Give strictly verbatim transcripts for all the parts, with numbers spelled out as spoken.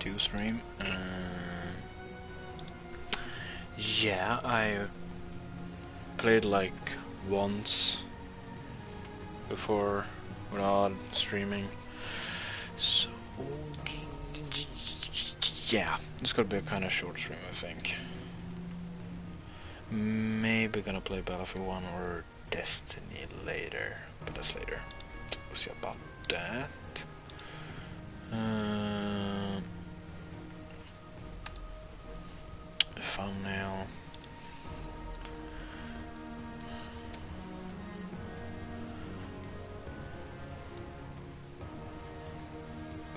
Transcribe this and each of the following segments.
two stream. Uh, yeah, I played like once before when I was streaming. So yeah, it's gonna be a kind of short stream, I think. Maybe gonna play Battlefield one or Destiny later, but that's later. We'll see about that. Uh, thumbnail.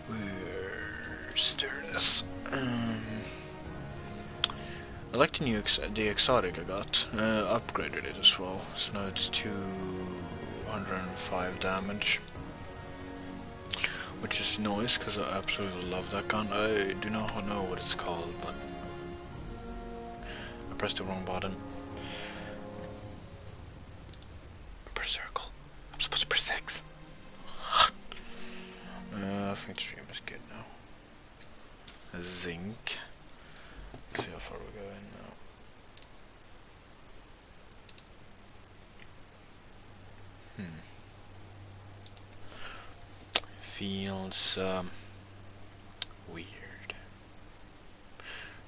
Where's this? Um, I like the new ex the exotic I got. Uh, upgraded it as well, so now it's two hundred five damage, which is nice because I absolutely love that gun. I do not know what it's called, but I pressed the wrong button. Press circle. I'm supposed to press X. uh, I think the stream is good now. Zinc. Let's see how far we're going now. Hmm. Feels um, weird.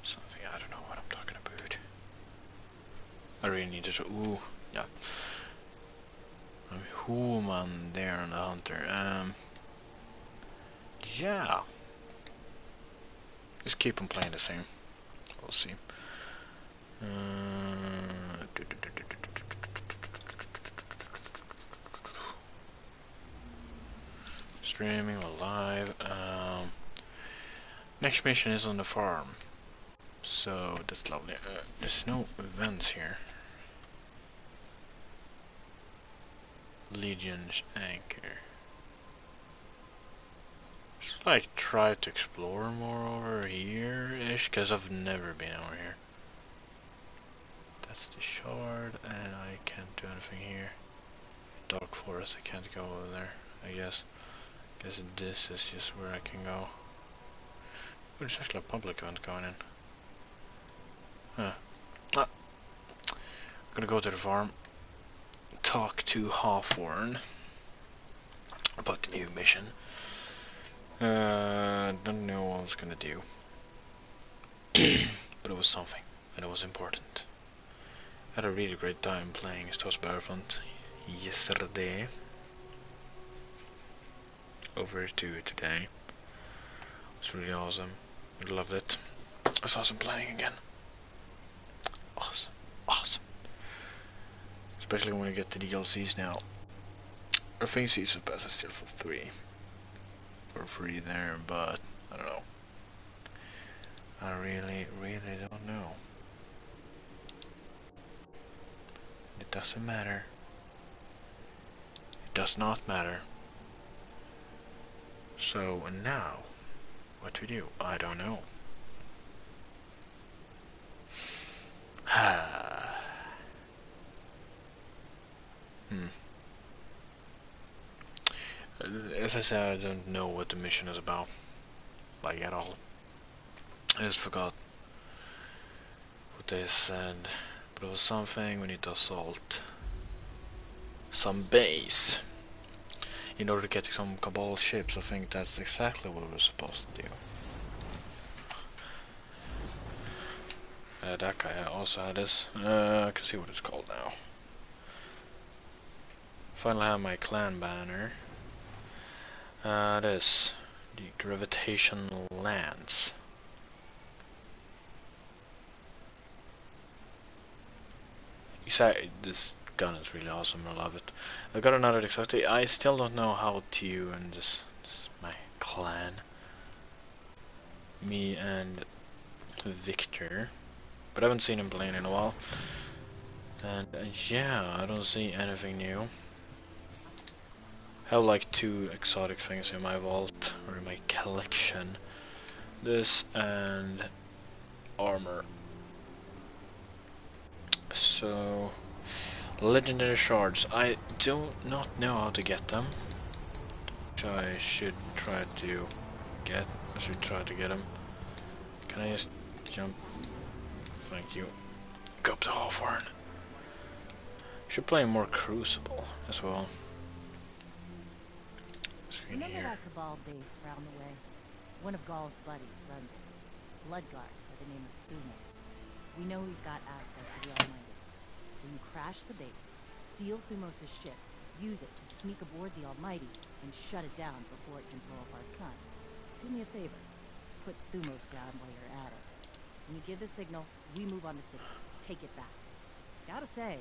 Something, I don't know what I'm talking about. I really need to. Ooh, yeah. I'm human there on the hunter. Um. Yeah. Just keep on playing the same. We'll see. Uh, do, do, do, do, do. Streaming or live. Um, next mission is on the farm, so that's lovely. Uh, there's no events here. Legion's Anchor. Should I try to explore more over here-ish? Because I've never been over here. That's the shard, and I can't do anything here. Dark Forest, I can't go over there, I guess. Because this is just where I can go. Oh, there's actually a public event going in. Huh. Ah. I'm gonna go to the farm. Talk to Hawthorne about the new mission. Uh, don't know what I was gonna do. But it was something, and it was important. I had a really great time playing Star Wars Battlefront yesterday. Over to today. It's really awesome. I loved it. I saw some playing again. Awesome. Awesome. Especially when we get the D L Cs now. I think Season Pass is still for three. For free there, but I don't know. I really, really don't know. It doesn't matter. It does not matter. So now, what to do? I don't know. hmm. As I said, I don't know what the mission is about, like at all. I just forgot what they said, but it was something. We need to assault some base in order to get some Cabal ships. I think that's exactly what we're supposed to do. Uh, that guy also had this. Uh, I can see what it's called now. Finally, I have my clan banner. Uh, this. The Gravitation Lance. You say this. Gun is really awesome, I love it. I got another exotic. I still don't know how to and this, this is my clan. Me and Victor. But I haven't seen him playing in a while. And uh, yeah, I don't see anything new. I have like two exotic things in my vault or in my collection. This and armor. So legendary shards. I do not know how to get them. Which I should try to get. I should try to get them. Can I just jump? Thank you. Go up to Hawthorne. Should play more Crucible as well. Screen Remember here. that Cabal base round the way? One of Gaul's buddies runs it. Bloodguard, by the name of Thumos. We know he's got access to the Almighty. So you crash the base, steal Thumos' ship, use it to sneak aboard the Almighty, and shut it down before it can blow up our sun. Do me a favor. Put Thumos down while you're at it. When you give the signal, we move on to city. Take it back. Gotta say,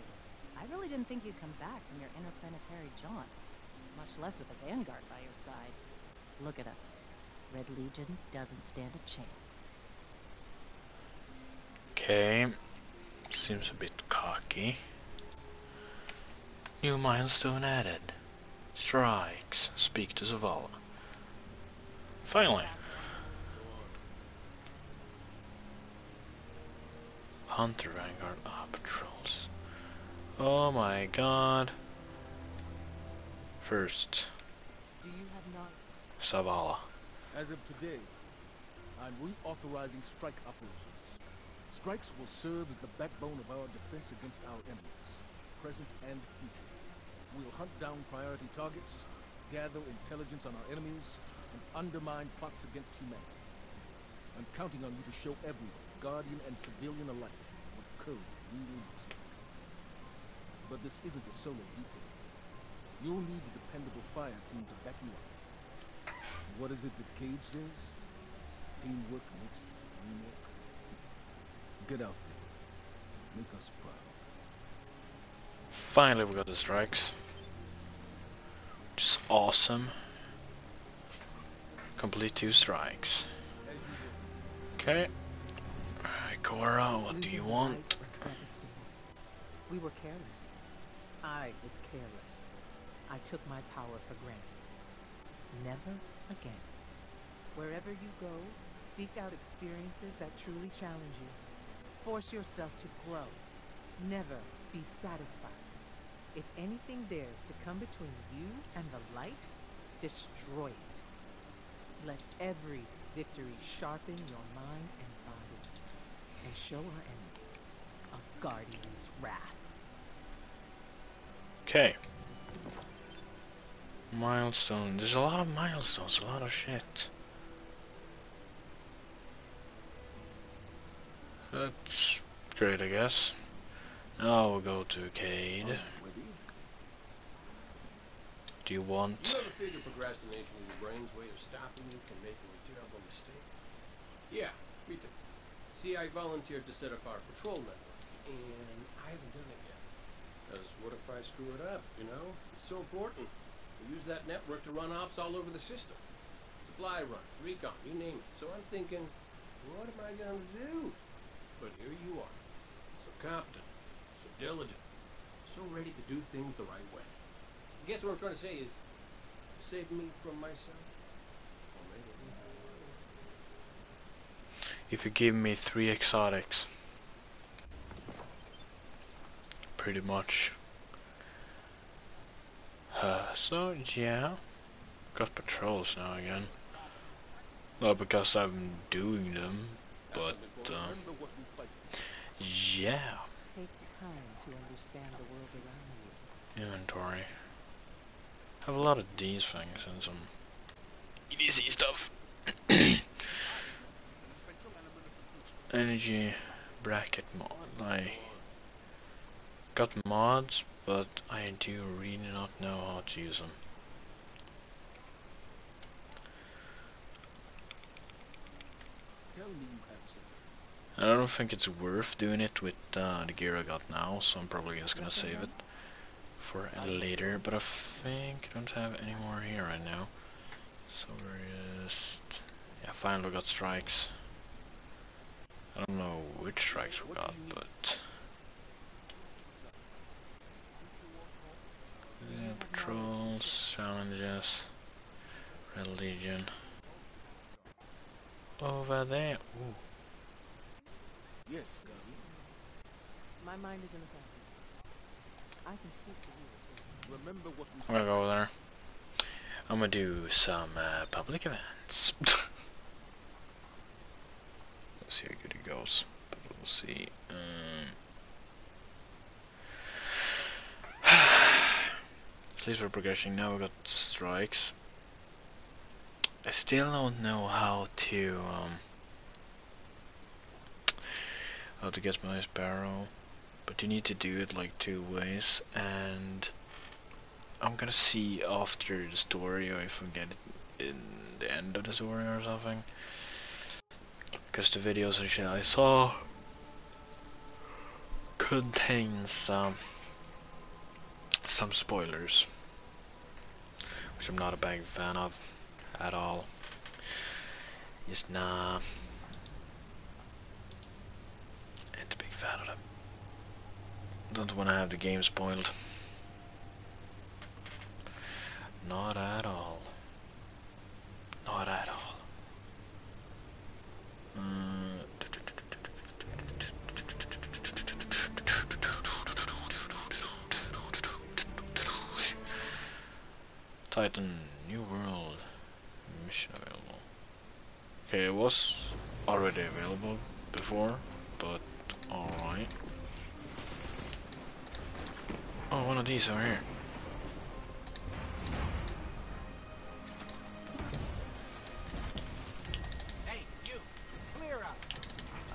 I really didn't think you'd come back from your interplanetary jaunt. Much less with a vanguard by your side. Look at us. Red Legion doesn't stand a chance. Okay. Seems a bit cocky. New milestone added. Strikes. Speak to Zavala. Finally. Hunter Vanguard ah, patrols. Oh my god. First. Do you have not? Zavala. As of today, I'm reauthorizing strike operations. Strikes will serve as the backbone of our defense against our enemies, present and future. We'll hunt down priority targets, gather intelligence on our enemies, and undermine plots against humanity. I'm counting on you to show everyone, guardian and civilian alike, what courage really looks like. But this isn't a solo detail. You'll need a dependable fire team to back you up. What is it that Cayde says? Teamwork makes the dream work. Get out there. Make us proud. Finally we got the strikes. Which is awesome. Complete two strikes. Okay. Ikora, what do you want? We were careless. I was careless. I took my power for granted. Never again. Wherever you go, seek out experiences that truly challenge you. Force yourself to grow. Never be satisfied. If anything dares to come between you and the light, destroy it. Let every victory sharpen your mind and body, and show our enemies a guardian's wrath. Okay. Milestone. There's a lot of milestones, a lot of shit. That's great, I guess. Now we'll go to Cayde. Do you want... You ever figure procrastination is your brain's way of stopping you from making a terrible mistake? Yeah, me too. See, I volunteered to set up our patrol network, and I haven't done it yet. Because what if I screw it up, you know? It's so important. We use that network to run ops all over the system. Supply run, recon, you name it. So I'm thinking, what am I going to do? But here you are. So competent, so diligent, so ready to do things the right way. I guess what I'm trying to say is, save me from myself. Or maybe if you give me three exotics. Pretty much. Uh, so, yeah. Got patrols now again. Not because I've been doing them, but, um, yeah. Take time to understand the world around you. Inventory. I have a lot of these things and some E D C stuff. Energy bracket mod. I got mods, but I do really not know how to use them. I don't think it's worth doing it with uh, the gear I got now, so I'm probably just gonna save it for later. But I think I don't have any more here right now, so we're just... yeah, finally we got strikes. I don't know which strikes we got, but... Yeah, patrols, challenges, Red Legion. Over there. Ooh. Yes, Gavi. My mind is in a thousand places. I can speak to you as well. Remember what we... I'm gonna go over there. I'm gonna do some uh, public events. see how good it goes. But we'll see. Um, at least we're progressing now. We got strikes. I still don't know how to um, how to get my sparrow, but you need to do it like two ways, and I'm gonna see after the story, or if I get it in the end of the story or something, because the videos and shit I saw contains um, some spoilers, which I'm not a big fan of. At all. Just nah. Ain't a big fan of them. Don't wanna have the game spoiled. Not at all. Not at all. Mm. Titan, New World. Mission available. Okay, it was already available before, but alright. Oh, one of these over here. Hey, you! Clear up!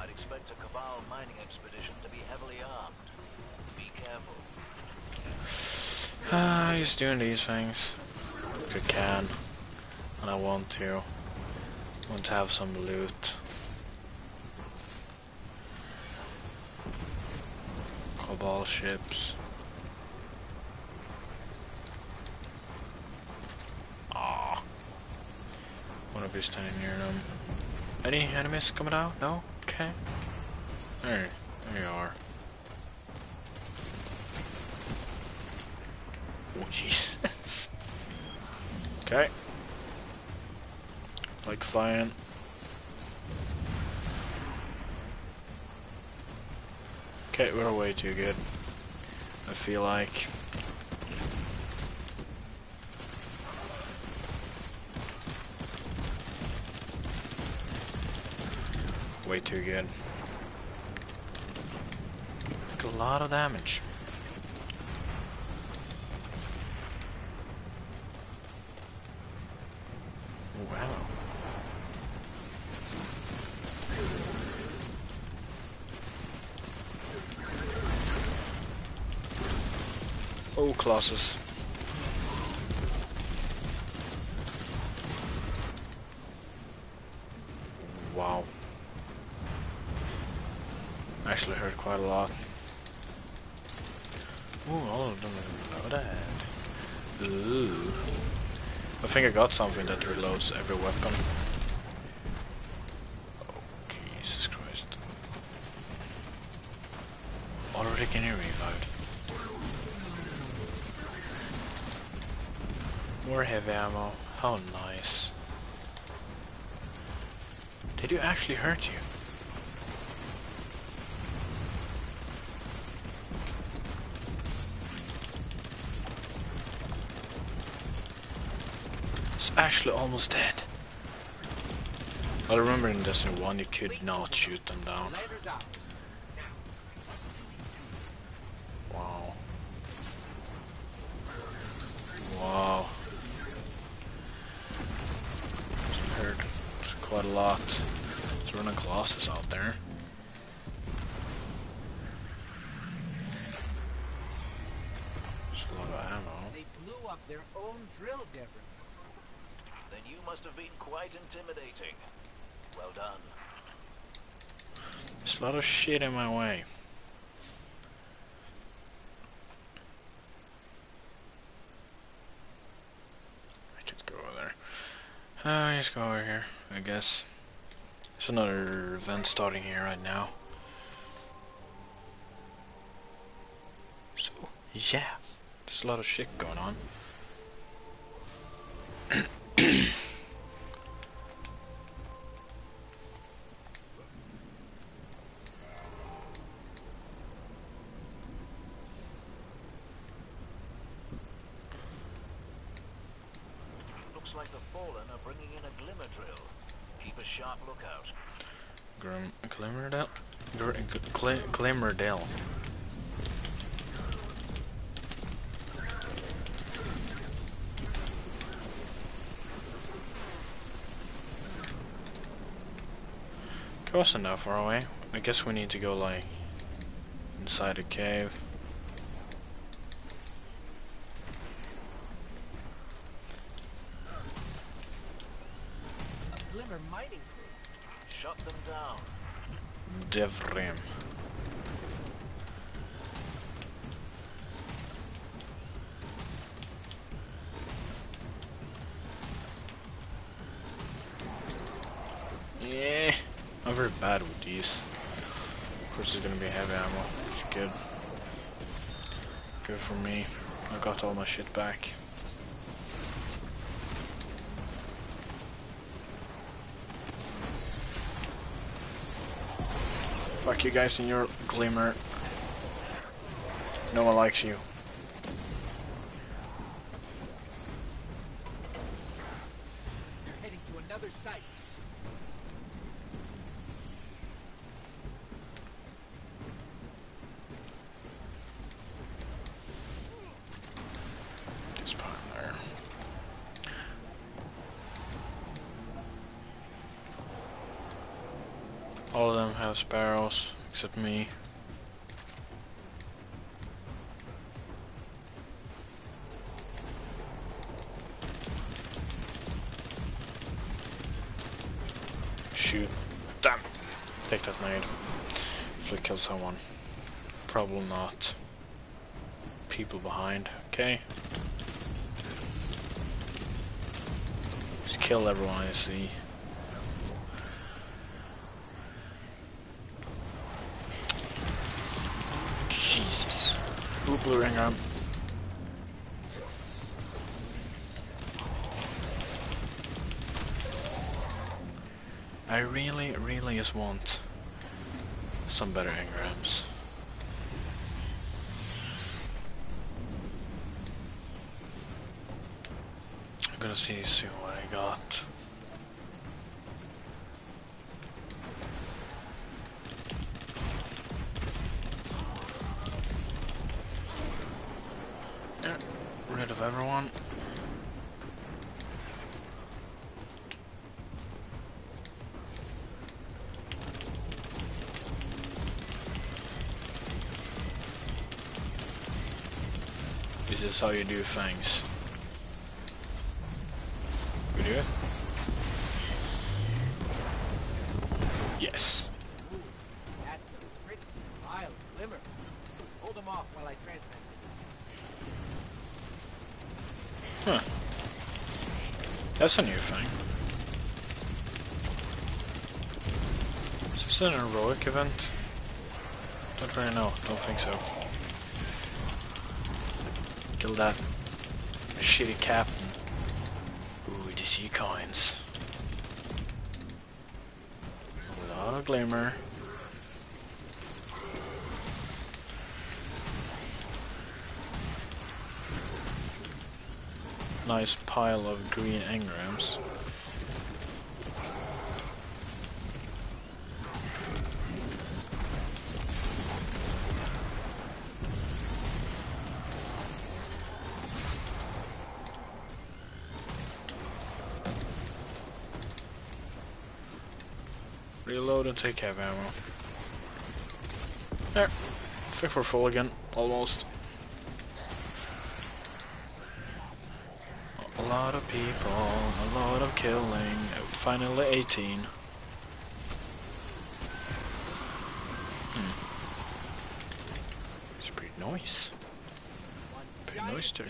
I'd expect a Cabal mining expedition to be heavily armed. Be careful. Ah, he's doing these things. If you can. And I want to, want to have some loot. Cabal ships. Ah, wanna be standing near them. Any enemies coming out? No? Okay. There, there you are. Oh Jesus. Okay. Like flying. Okay, we're way too good. I feel like. Way too good. Like a lot of damage. Wow. All classes. Wow. Actually hurt quite a lot. Ooh, all of them are loaded. Ooh. I think I got something that reloads every weapon. Oh, Jesus Christ. Already can you revive? More heavy ammo, how nice. Did you actually hurt you? It's actually almost dead. I remember in Destiny one you could not shoot them down. Wow. Wow. Quite a lot. There's running Colossus out there. There's a lot of ammo. They blew up their own drill, Devrim. Then you must have been quite intimidating. Well done. There's a lot of shit in my way. I could go over there. Uh, let's go over here. I guess. There's another event starting here right now. So, yeah. There's a lot of shit going on. Looks like the Fallen are bringing in a glimmer drill. Keep a sharp lookout. Grim Clammerdale? Clammerdale. Close enough, are we? I guess we need to go, like, inside a cave. A glimmer mining crew. Shut them down. Devrim. Yeah. I'm very bad with these. Of course there's gonna be heavy ammo, which is good. Good for me. I got all my shit back. Fuck you guys and your glimmer. No one likes you. You're heading to another site. All of them have sparrows, except me. Shoot. Damn! Take that nade. Hopefully kill someone. Probably not. People behind. Okay. Just kill everyone I see. Blue, blue ring arm. I really, really just want some better engrams. I'm gonna see soon what I got. Of everyone. This is how you do things. We do it? Yes. Ooh, that's a pretty wild glimmer. Hold them off while I transmit. Huh. That's a new thing. Is this an heroic event? Don't really know. Don't think so. Kill that shitty captain. Ooh, D C coins. A lot of glimmer. Nice pile of green engrams. Reload and take heavy ammo. There. I think we're full again, almost. A lot of people, a lot of killing, finally eighteen. Hmm. It's pretty nice. Pretty nice there.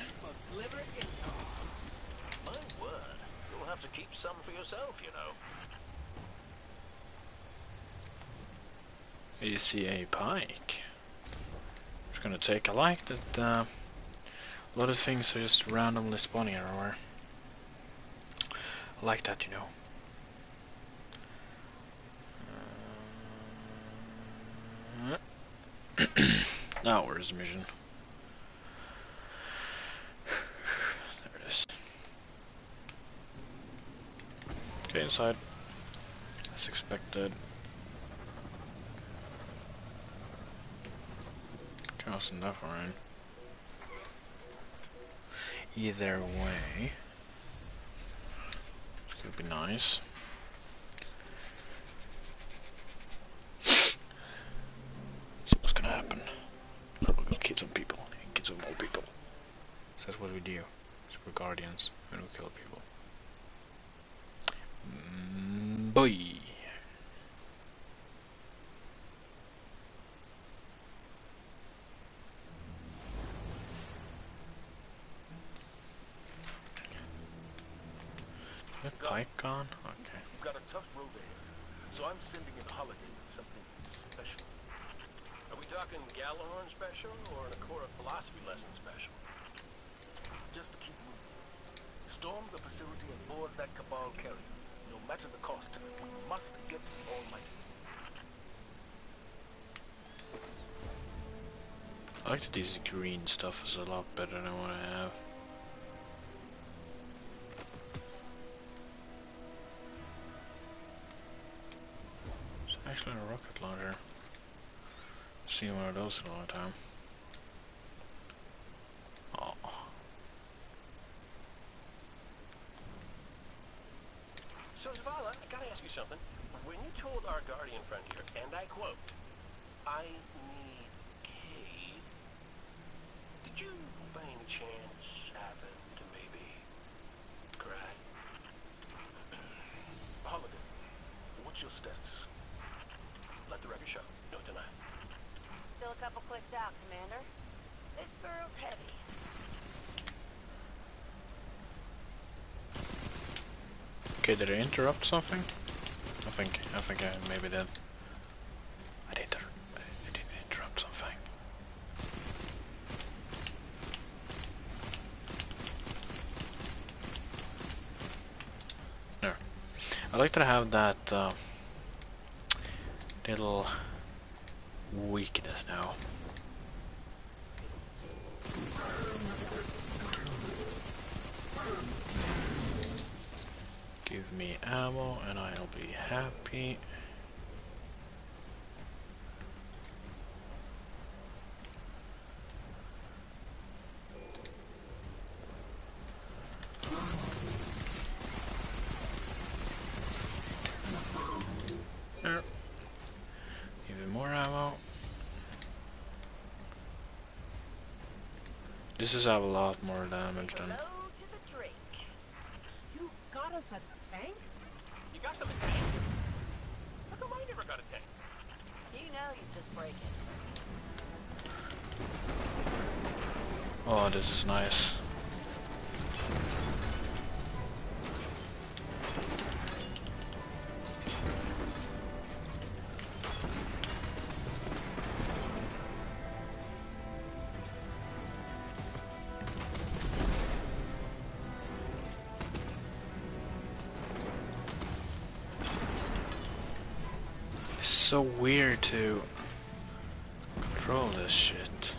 My word, you'll have to keep some for yourself, you know. You see a pike. I'm just gonna take a like that, uh, a lot of things are just randomly spawning everywhere. I like that, you know. Uh, now where's the mission? There it is. Okay, inside. As expected. cost enough iron. Either way, it's gonna be nice. So what's gonna happen? We're gonna get some people and get some more people. So that's what we do. So we're guardians and we kill people. Mm, boy. Gone? Okay. You've got a tough road ahead, so I'm sending a Paladin to something special. Are we talking Gjallarhorn special or an Ikora philosophy lesson special? Just keep moving. Storm the facility and board that Cabal carrier. No matter the cost, we must get to the Almighty. I like that these green stuff is a lot better than what I have. Actually, a rocket launcher. Seen one of those in a long time. Oh. So Zavala, I gotta ask you something. When you told our guardian friend here, and I quote, "I need Cayde," did you by any chance happen to maybe cry? Holiday, what's your stats? Let the record show. No denial. Still a couple clicks out, Commander. This girl's heavy. Okay, did I interrupt something? I think I think I maybe did. I did. I did interrupt something. No. I like to have that. Uh, Little weakness now. Give me ammo and I'll be happy. This is have a lot more damage than. You got us a tank? You got them a tank? How come I never got a tank? You know you just break it. Oh, this is nice. So weird to control this shit.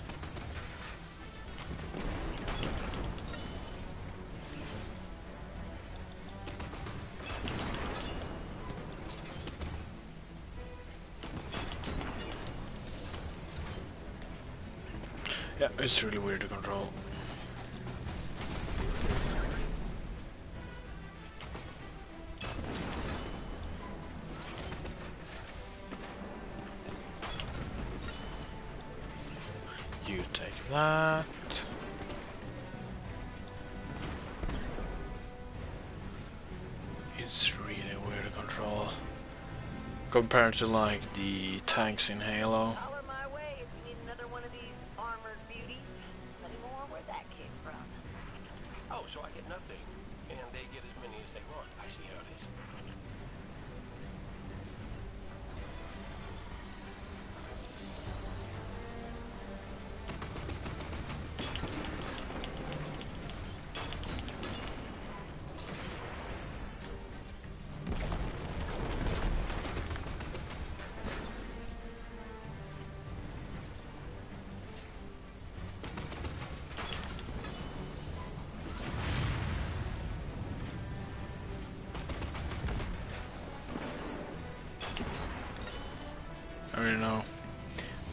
Yeah, it's really weird to control. That. It's really weird to control compared to like the tanks in Halo. Holler my way if you need another one of these armored beauties. Let him know where that came from. Oh, so I get nothing, and they get as many as they want. I see how it is.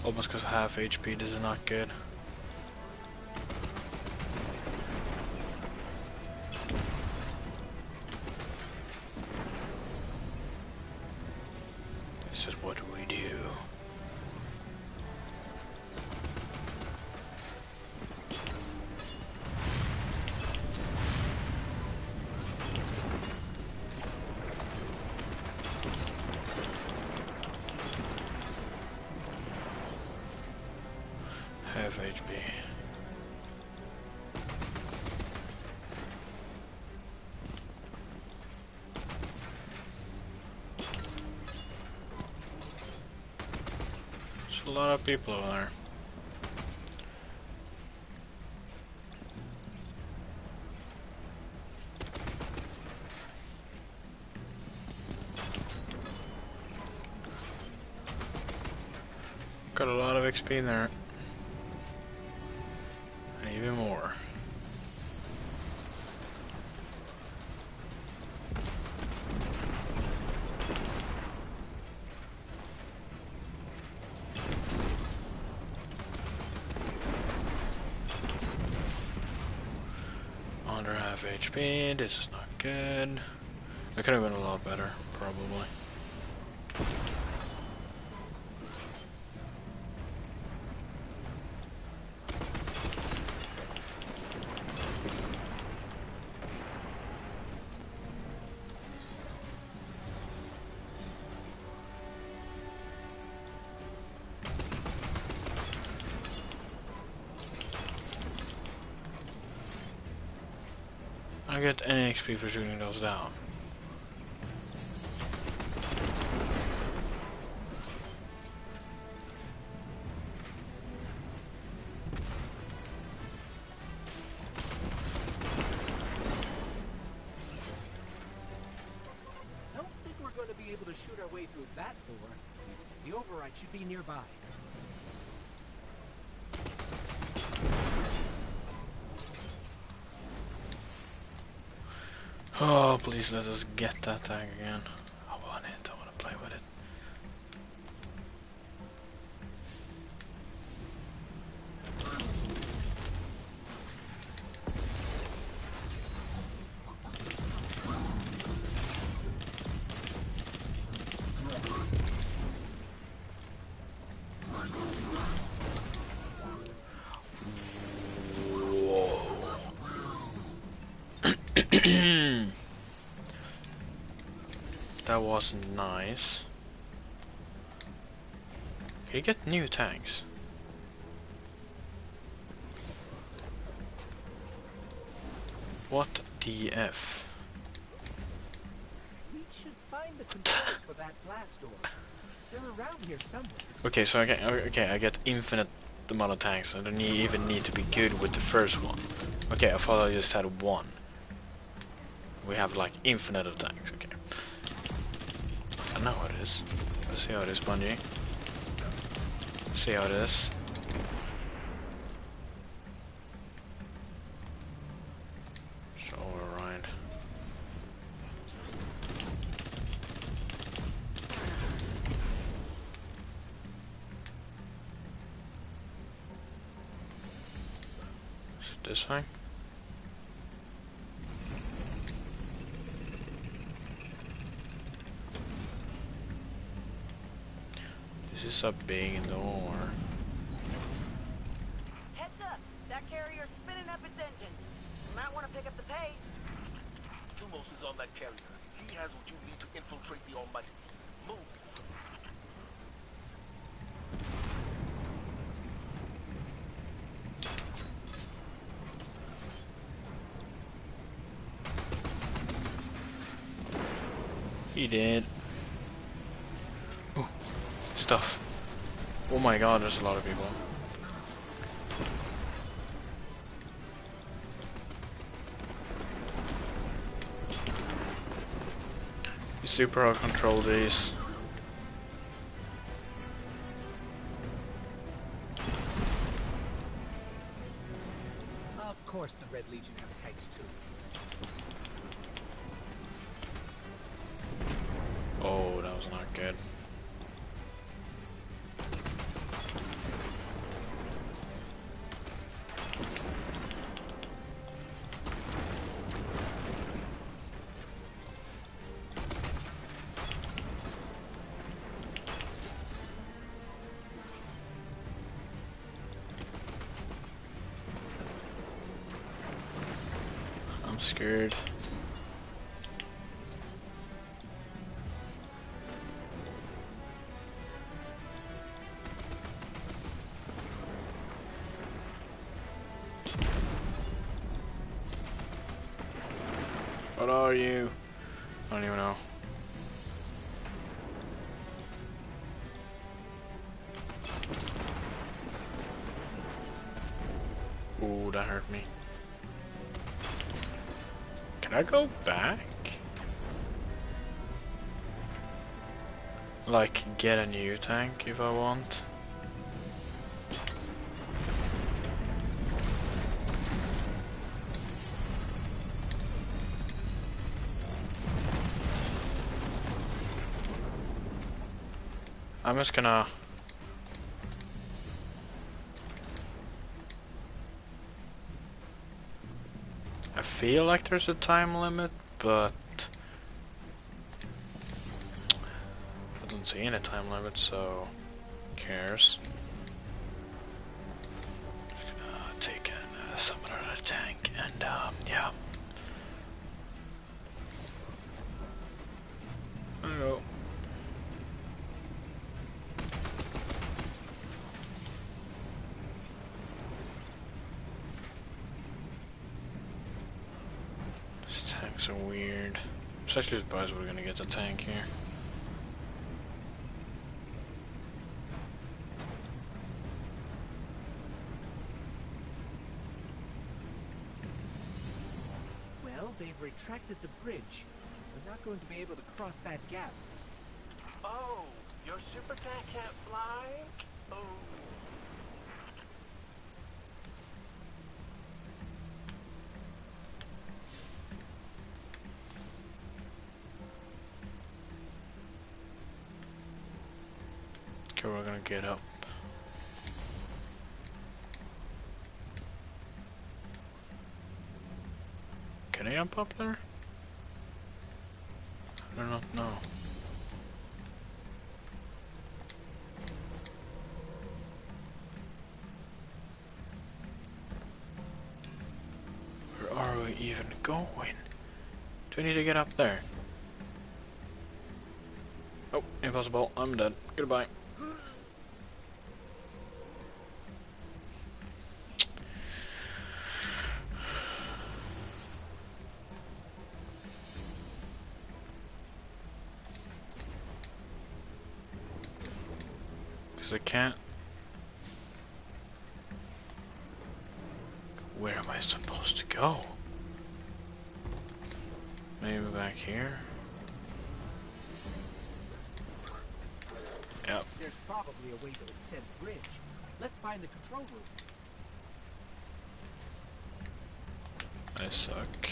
almost goes half H P. This is not good. This is what we do. Half H P. There's a lot of people over there. Got a lot of X P in there. H P, this is not good. It could have been a lot better, probably. I don't get any X P for shooting those down. I don't think we're going to be able to shoot our way through that door. The override should be nearby. Oh, please let us get that tag again. I want it, I want to play with it. That was nice. Can you get new tanks? What the F? We should find the controls for that blast door. They're around here somewhere. Okay, so I get, okay, I get infinite amount of tanks. I don't even need to be good with the first one. Okay, I thought I just had one. We have like infinite of tanks. Okay. I know how it is. Let's see how it is, Bungie. See how it is. Just override. Is it this thing? This is a big door. Heads up! That carrier's spinning up its engines. You might want to pick up the pace. Thumos is on that carrier. He has what you need to infiltrate the Almighty. Move! He did. Stuff. Oh my god, there's a lot of people. You super out control these. Of course the Red Legion have tanks too. Oh, that was not good. I'm scared. What are you? I don't even know. Ooh, that hurt me. Can I go back? Like, get a new tank if I want? I'm just gonna... I feel like there's a time limit, but I don't see any time limit, so who cares? Just gonna take in uh, someone out of the tank, and um, yeah. There we go. So weird. Especially with buys, we're gonna get the tank here. Well, they've retracted the bridge. We're not going to be able to cross that gap. Oh, your super tank can't fly? Oh. We're gonna get up. Can I jump up there? I do not know. Where are we even going? Do we need to get up there? Oh, impossible. I'm dead. Goodbye. I can't. Where am I supposed to go? Maybe back here? Yep. There's probably a way to extend the bridge. Let's find the control room. I suck.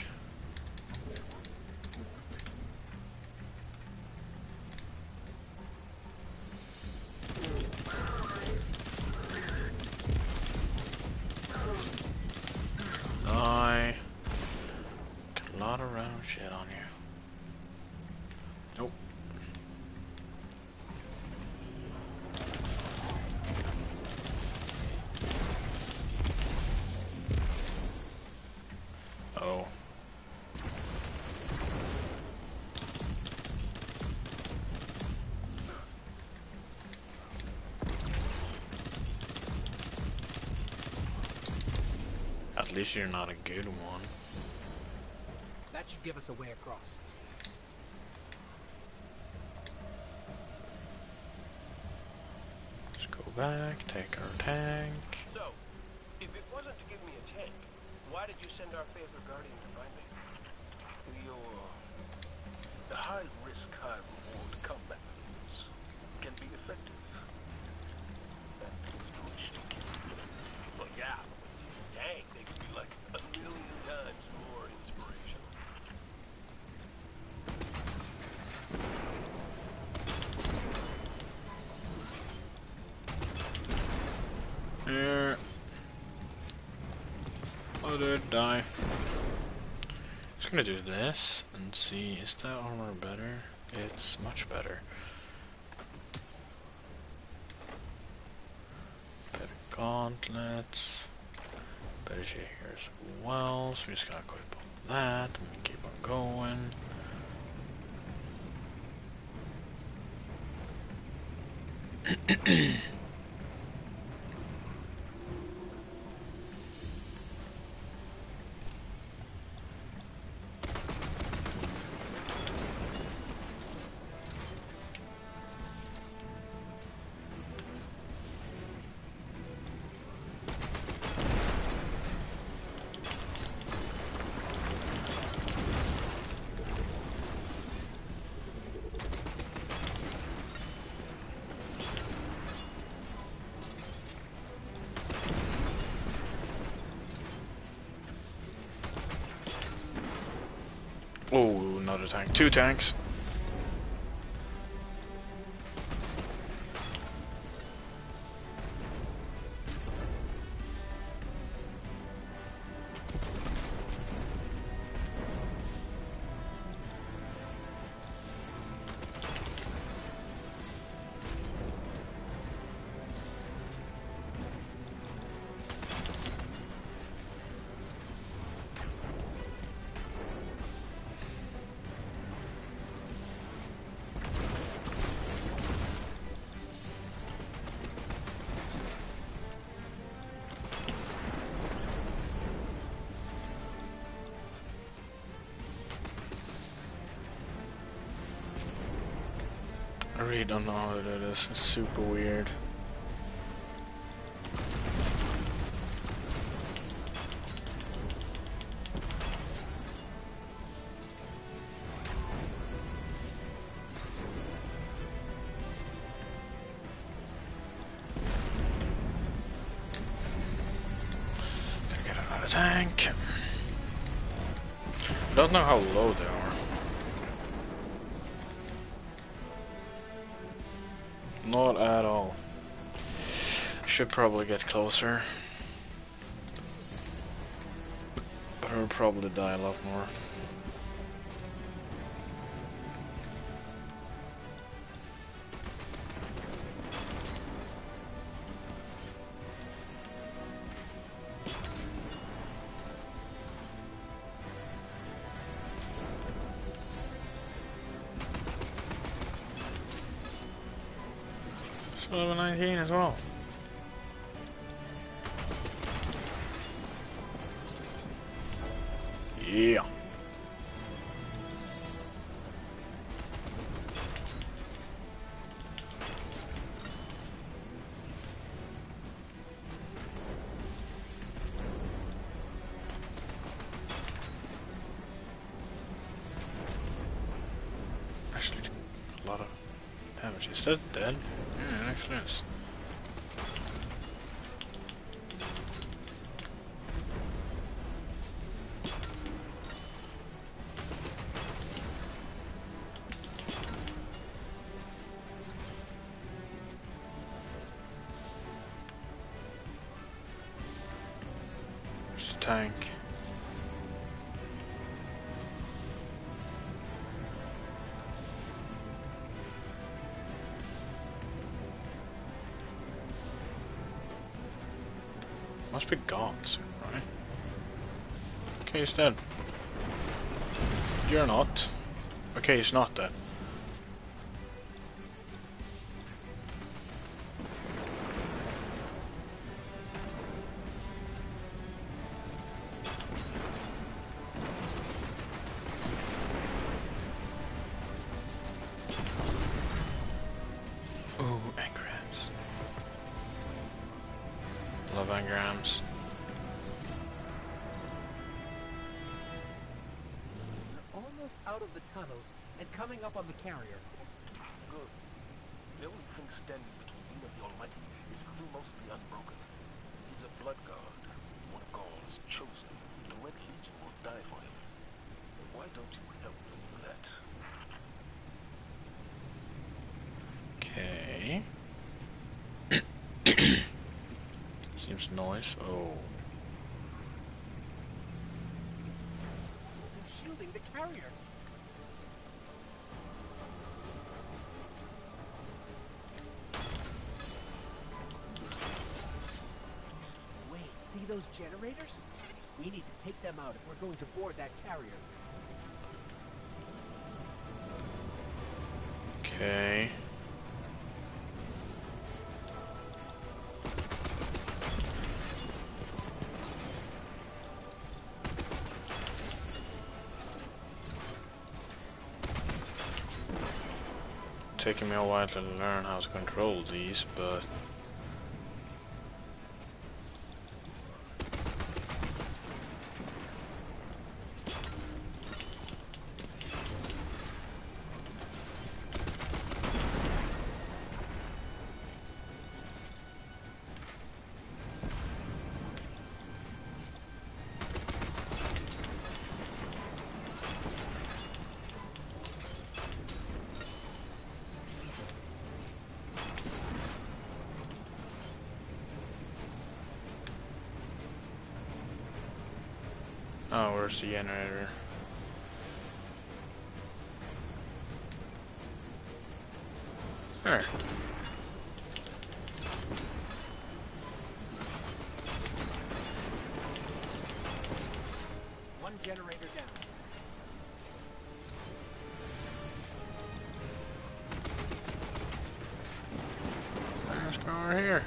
At least you're not a good one. That should give us a way across. Let's go back, take our tank. So, if it wasn't to give me a tank, why did you send our favorite guardian to find me? Your... The high-risk, high-reward combat moves can be effective. Well, yeah. Dang, they could be like a million times more inspirational. Here. Oh, dude, die. Just gonna do this and see, is that armor better? It's much better. Better gauntlets. Here as well, so we're just gonna equip them. that, I'm gonna keep on going. Oh, another tank. Two tanks. I really don't know how to do this, it's super weird. Gotta get another tank. Don't know how low they are. Not at all. Should probably get closer. But I'll probably die a lot more. Level nineteen as well. Yeah. Actually, a lot of damage. Is that dead? Yeah, actually is. There's the tank. Must be gone soon, right? Okay, he's dead. You're not. Okay, he's not dead. Grams. We're almost out of the tunnels and coming up on the carrier. Good. The only thing standing between me and the Almighty is Thumos the Unbroken. He's a Bloodguard, one of Gaul's chosen. The Red Legion will die for him. Why don't you help me with that? Okay. Seems nice. Oh. Shielding the carrier. Wait, see those generators? We need to take them out if we're going to board that carrier. Okay. Taking me a while to learn how to control these, but the generator. There. One generator down. Let's go over here.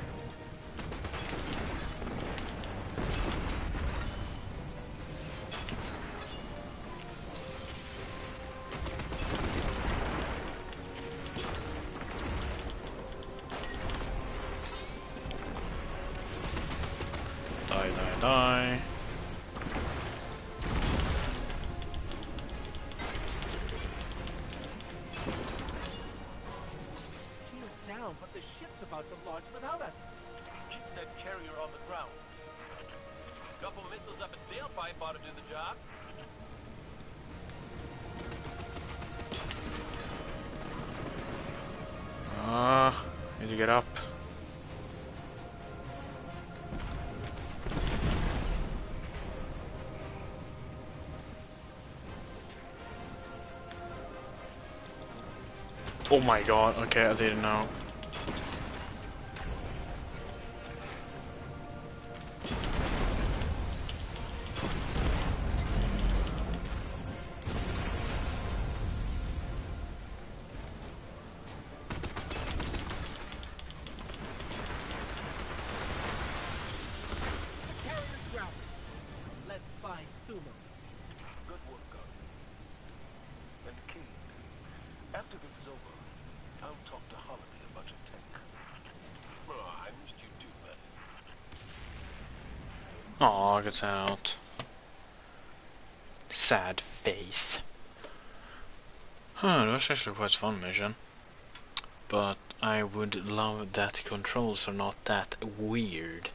Oh my god, okay, I didn't know. Aw, gets out. Sad face. Huh, that was actually quite a fun mission. But I would love that the controls are not that weird.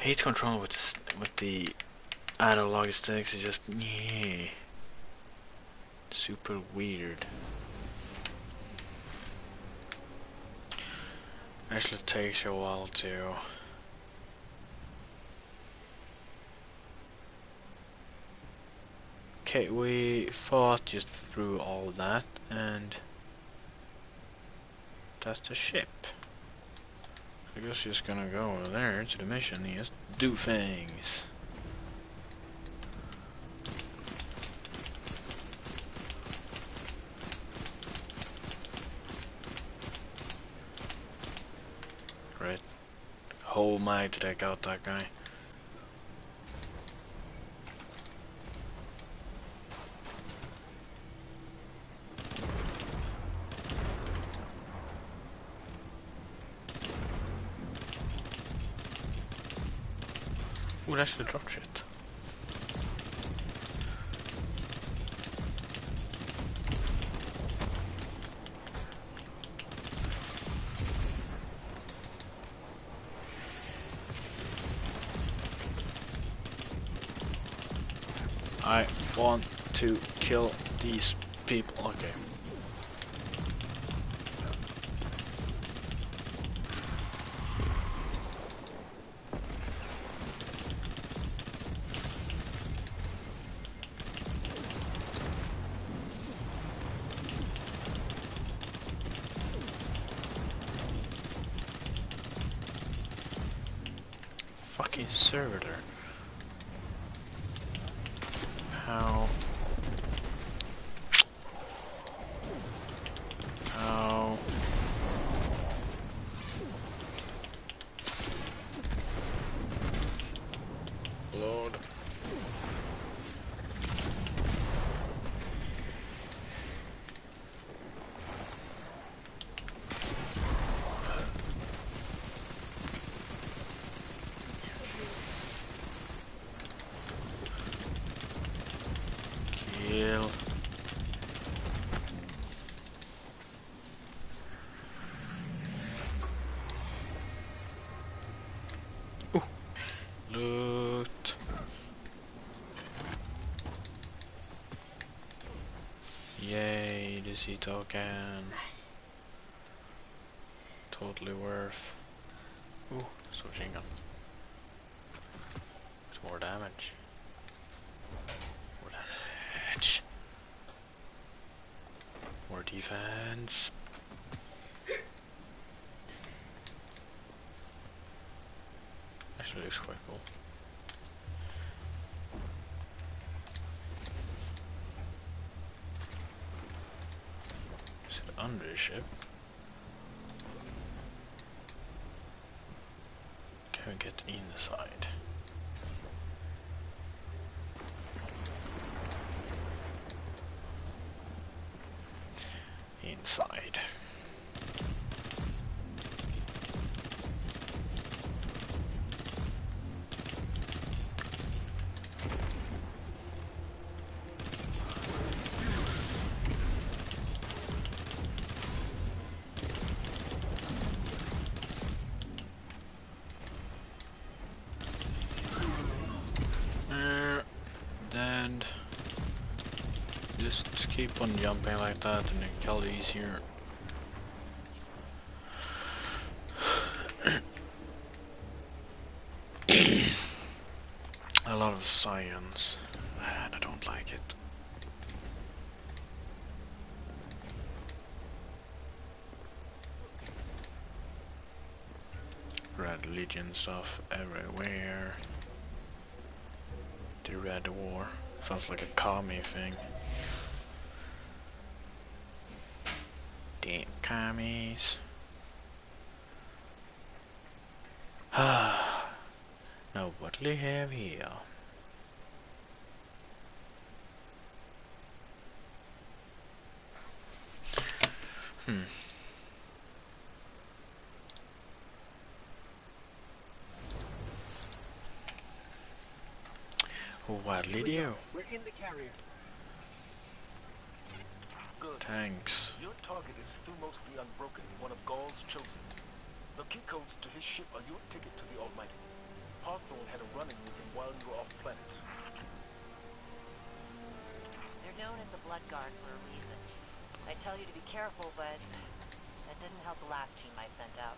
I hate control with the, with the analog sticks, it's just yeah, super weird. Actually takes a while to Okay, we fought just through all that, and that's the ship. I guess we're just gonna go over there to the mission and just do things. Great. Whole might to take out that guy. Ooh, that's the drop shit. I want to kill these people. Okay. Server there. Ow. Ow. Lord. Token, totally worth. Ooh, switching gun. It's more damage. More damage. More defense. Actually, looks quite cool. Under the ship. Can we get inside? Inside. Keep on jumping like that and it kills easier. A lot of science, and I don't like it. Red Legion stuff everywhere. The Red War sounds like a commie thing. Damn commies. Ah, now what do we have here? Hmm. What did you? We're in the carrier. Tanks. Your target is Thumos the Unbroken, one of Gaul's chosen. The key codes to his ship are your ticket to the Almighty. Hawthorne had a run-in with him while you were off planet. They're known as the Bloodguard for a reason. I tell you to be careful, but that didn't help the last team I sent out.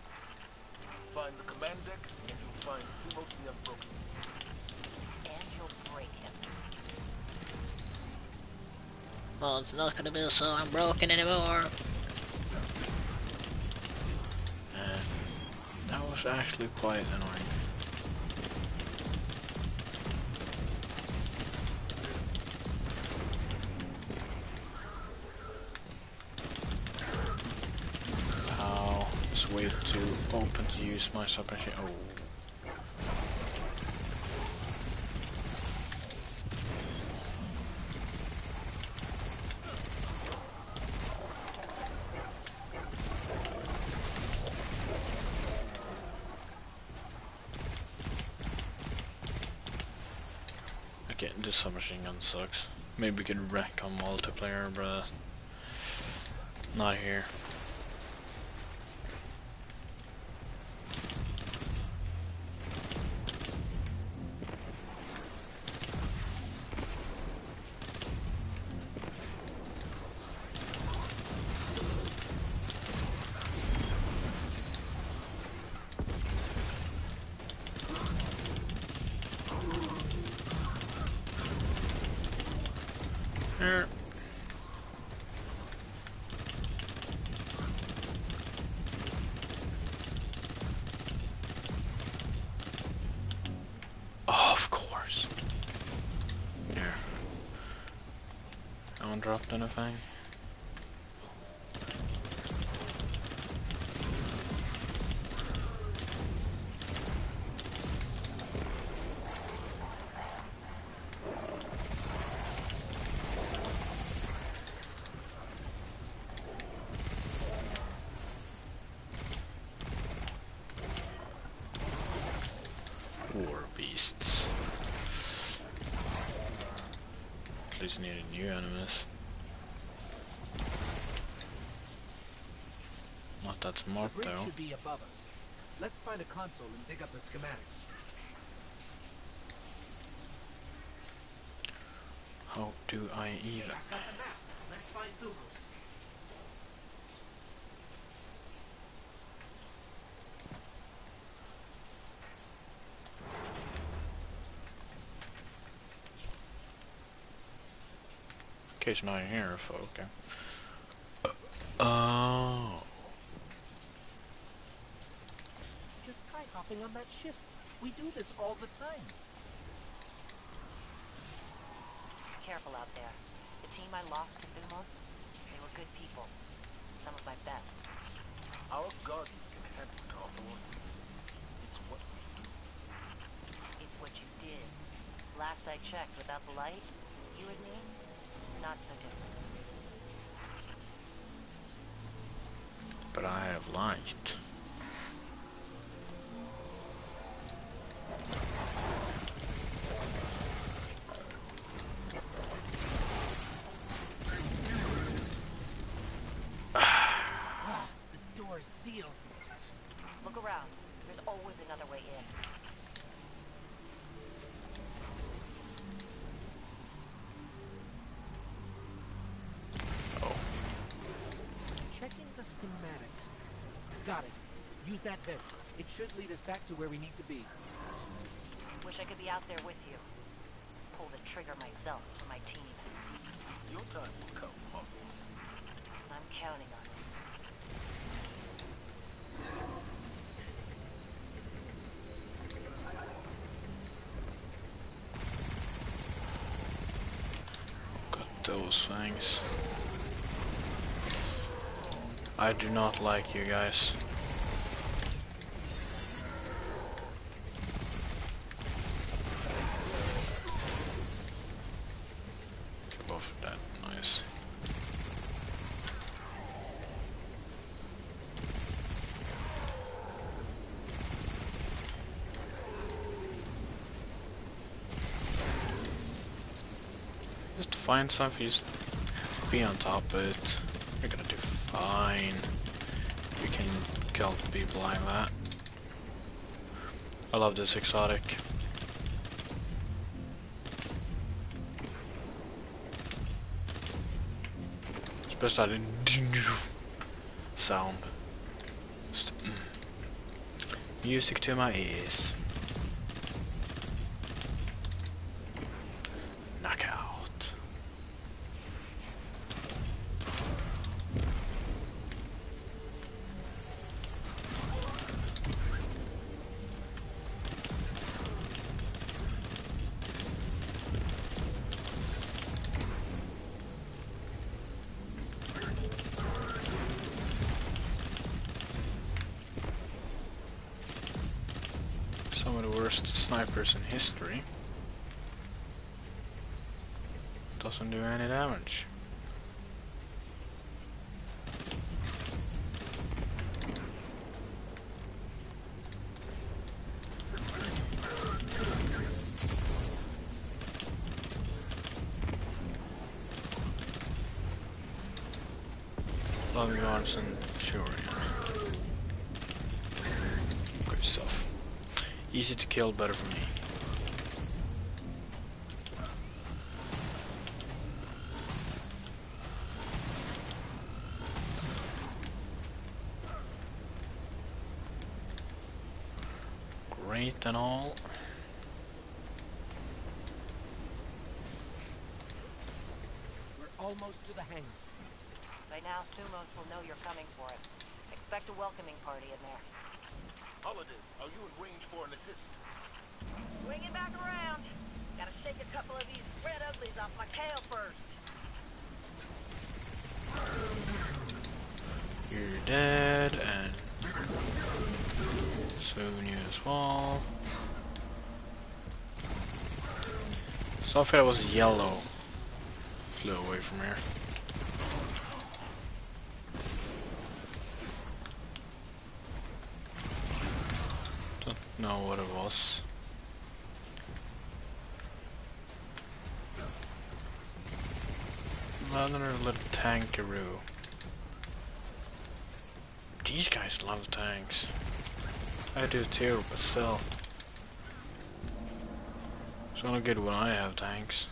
Find the command deck, and you'll find Thumos the Unbroken. And you'll break him. Well, it's not gonna be so unbroken anymore. Uh, that was actually quite annoying. Ow, it's way too open to use my submachine. Oh. Submachine gun sucks. Maybe we can wreck on multiplayer, bruh. Not here. dropped anything. Needed new enemies. Not that smart though. The bridge should be above us. Let's find a console and dig up the schematics. How do I eat it? Let's find Thumos. It's not in here, so okay. Oh. Just try hopping on that ship. We do this all the time. Careful out there. The team I lost to Thumos, they were good people. Some of my best. Our garden can handle Hawthorne. It's what we do. It's what you did. Last I checked, without the light, you and me, not so different. But I have light. Ah, the door is sealed. Look around. There's always another way in. Got it. Use that vent. It should lead us back to where we need to be. Wish I could be out there with you. Pull the trigger myself for my team. Your time will come, Hawthorne. I'm counting on it. Got those things. I do not like you guys. Get off of that, nice. Just find something, just be on top of it. You're gonna do fine. You can kill people like that. I love this exotic. Especially that sound. Just, mm. Music to my ears. Snipers in history. Doesn't do any damage. Loving arms and shuriken. Good stuff. Easy to kill, better for me. Great and all. We're almost to the hangar. By now, Thumos will know you're coming for it. Expect a welcoming party in there. Paladin, are you in range for an assist? Swing it back around. Gotta shake a couple of these red uglies off my tail first. You're dead, and so we need this wall. So I thought it was yellow. Flew away from here. Don't know what it was. Another little tankaroo. These guys love tanks. I do too, but still. It's only good when I have tanks.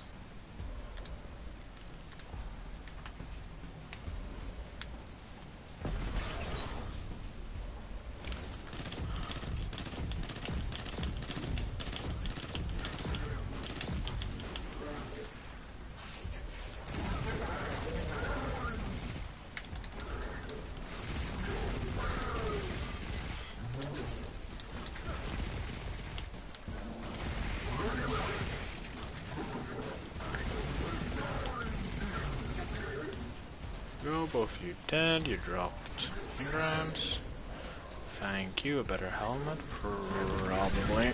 Both of you dead, you dropped engrams. Thank you, a better helmet, probably.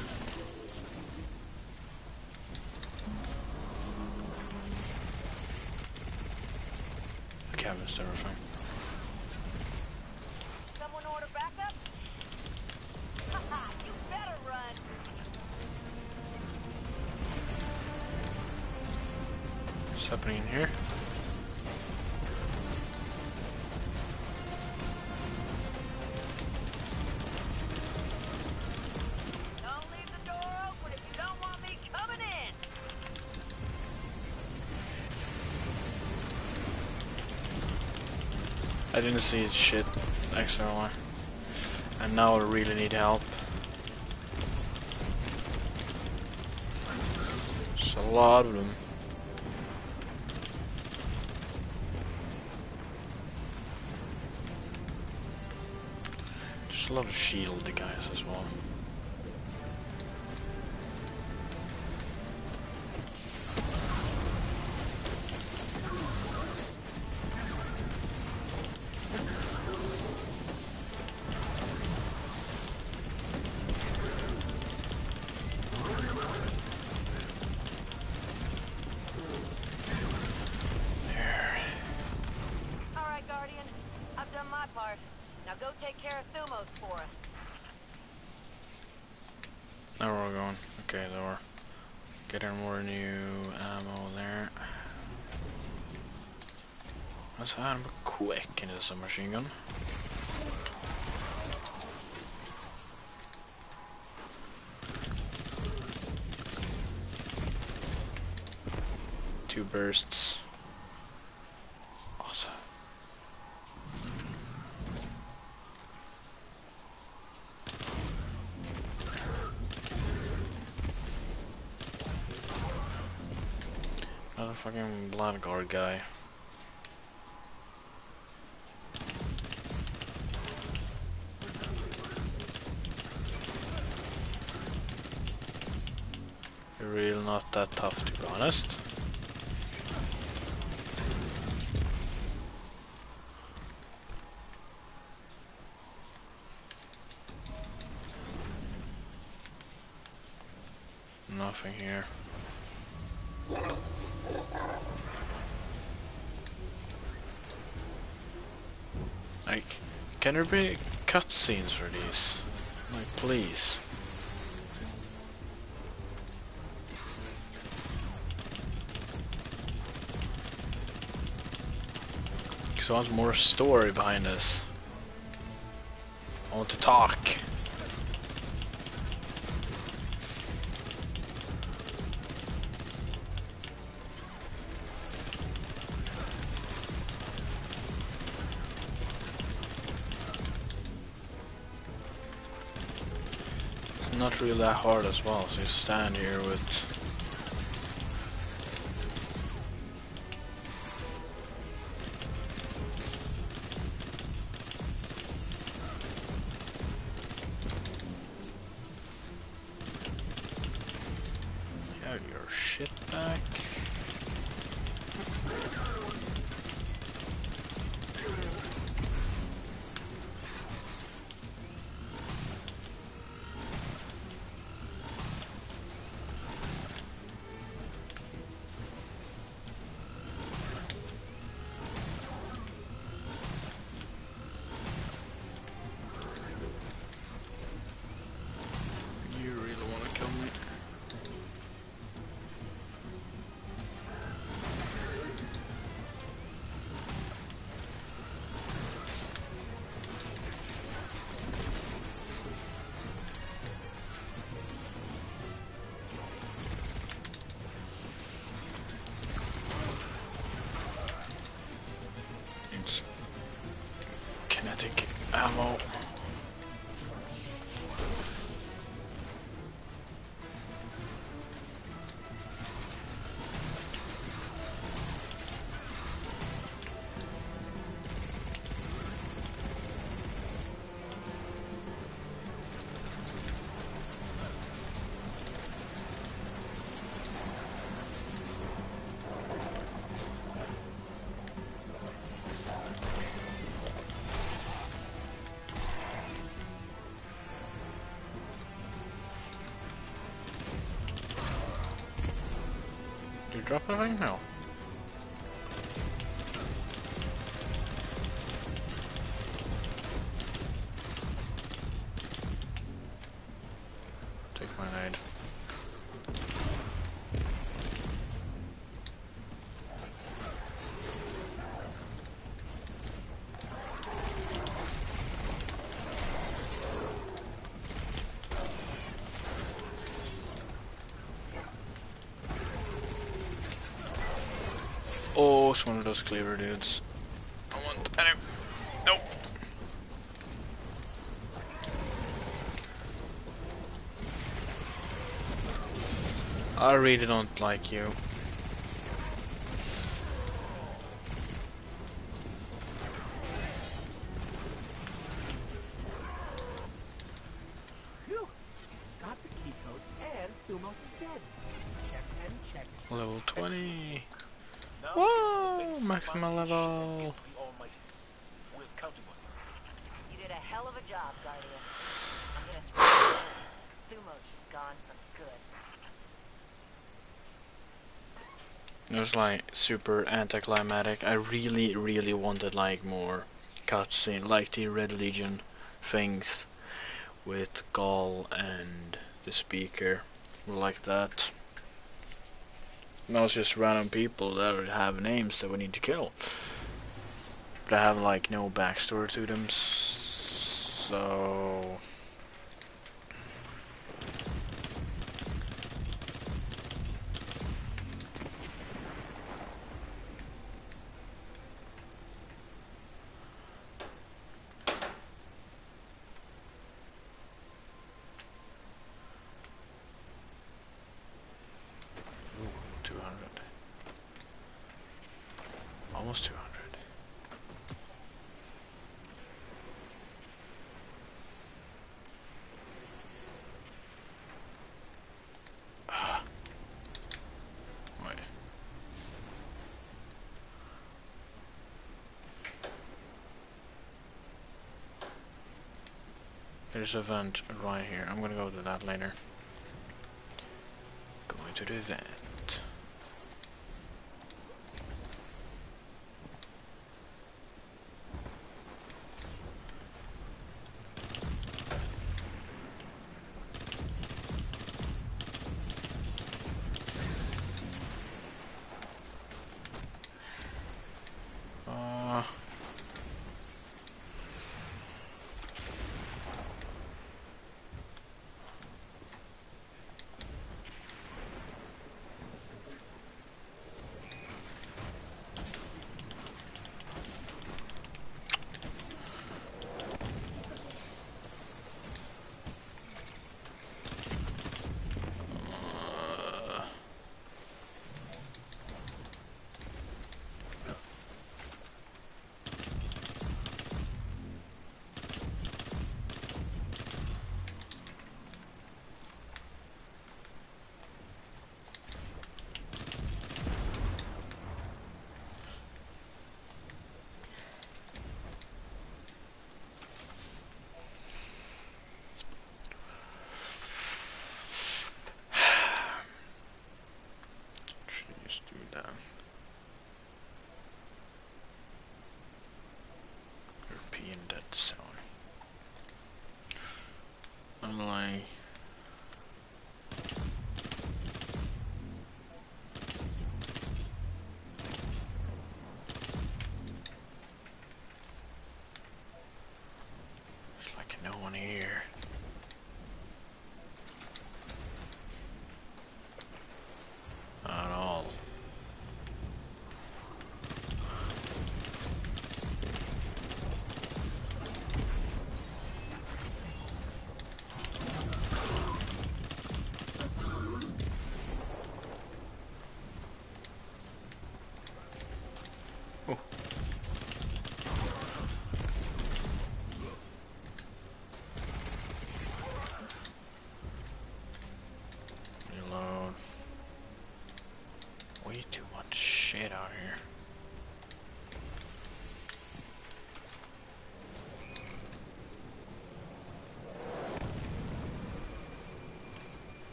Okay, I missed everything. Someone order backup? Haha, you better run! What's happening in here? I didn't see his shit, actually. And now I really need help. There's a lot of them. There's a lot of shield guys as well. I'm quick into the machine gun. Two bursts. Awesome. Another fucking Bloodguard guy. Really not that tough, to be honest. Nothing here. Like, can there be cutscenes for these? Like, please. I want more story behind this. I want to talk. It's not really that hard as well, so you stand here with back. ammo. Drop everything now. Take my nade. One of those cleaver dudes. I want any. Nope. I really don't like you. Phew. Got the key codes and Thumos is dead. Check and check. Level twenty. Whoa! Maximum level! You did a hell of a job, Guardian. I'm gonna spray you. Thumos is gone for good. It was like super anticlimactic. I really, really wanted like more cutscene, like the Red Legion things with Gaul and the Speaker, like that. Now it's just random people that have names that we need to kill. But I have like no backstory to them, so... Almost two hundred. Ah. Wait. There's a vent right here. I'm gonna go to that later. Going to do that.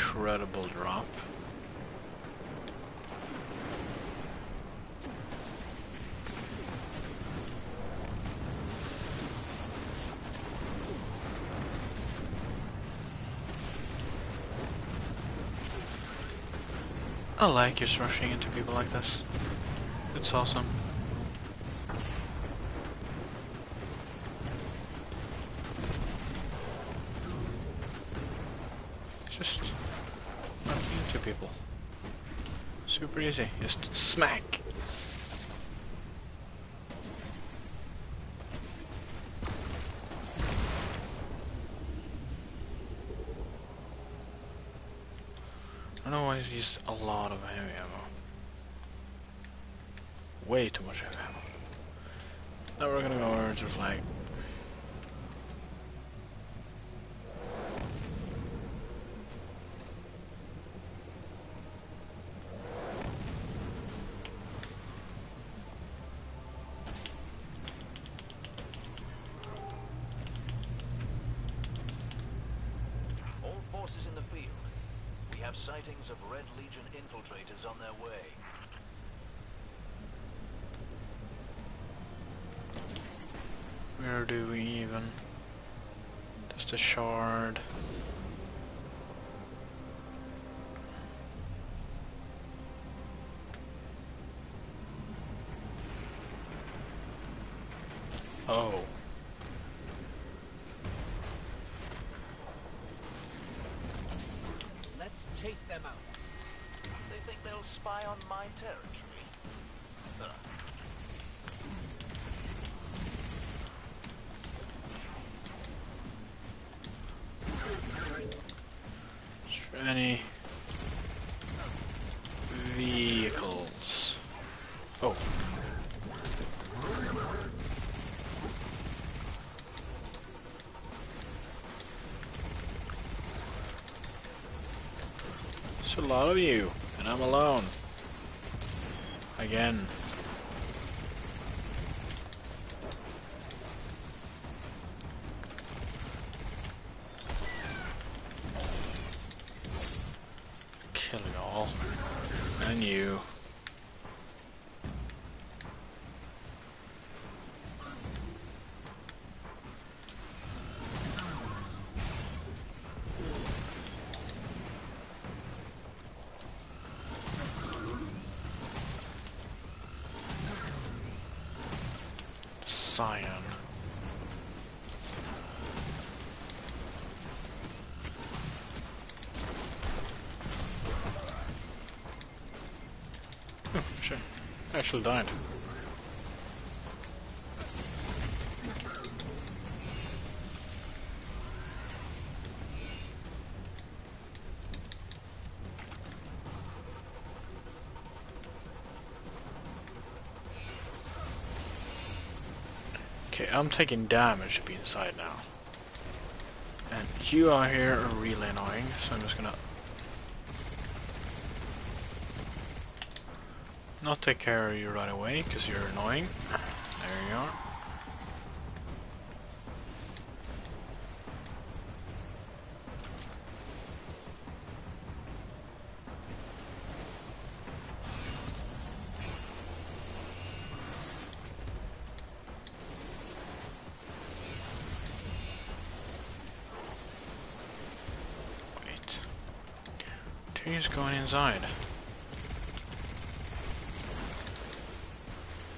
incredible drop. I like just rushing into people like this. It's awesome. Just running into people. Super easy. Just smack. I know I used a lot of heavy ammo. Way too much heavy ammo. Now we're gonna go over to the flag. Sightings of Red Legion infiltrators on their way. Where do we even? Just a shard. Oh. Chase them out. They think they'll spy on my territory. Ugh. Is there any vehicles? Oh. A lot of you, and I'm alone. Again. Kill it all. And you. Cyan. Oh, shit. I actually died. I'm taking damage to be inside now. And you out here are really annoying, so I'm just gonna not take care of you right away, because you're annoying. There you are. He's going inside.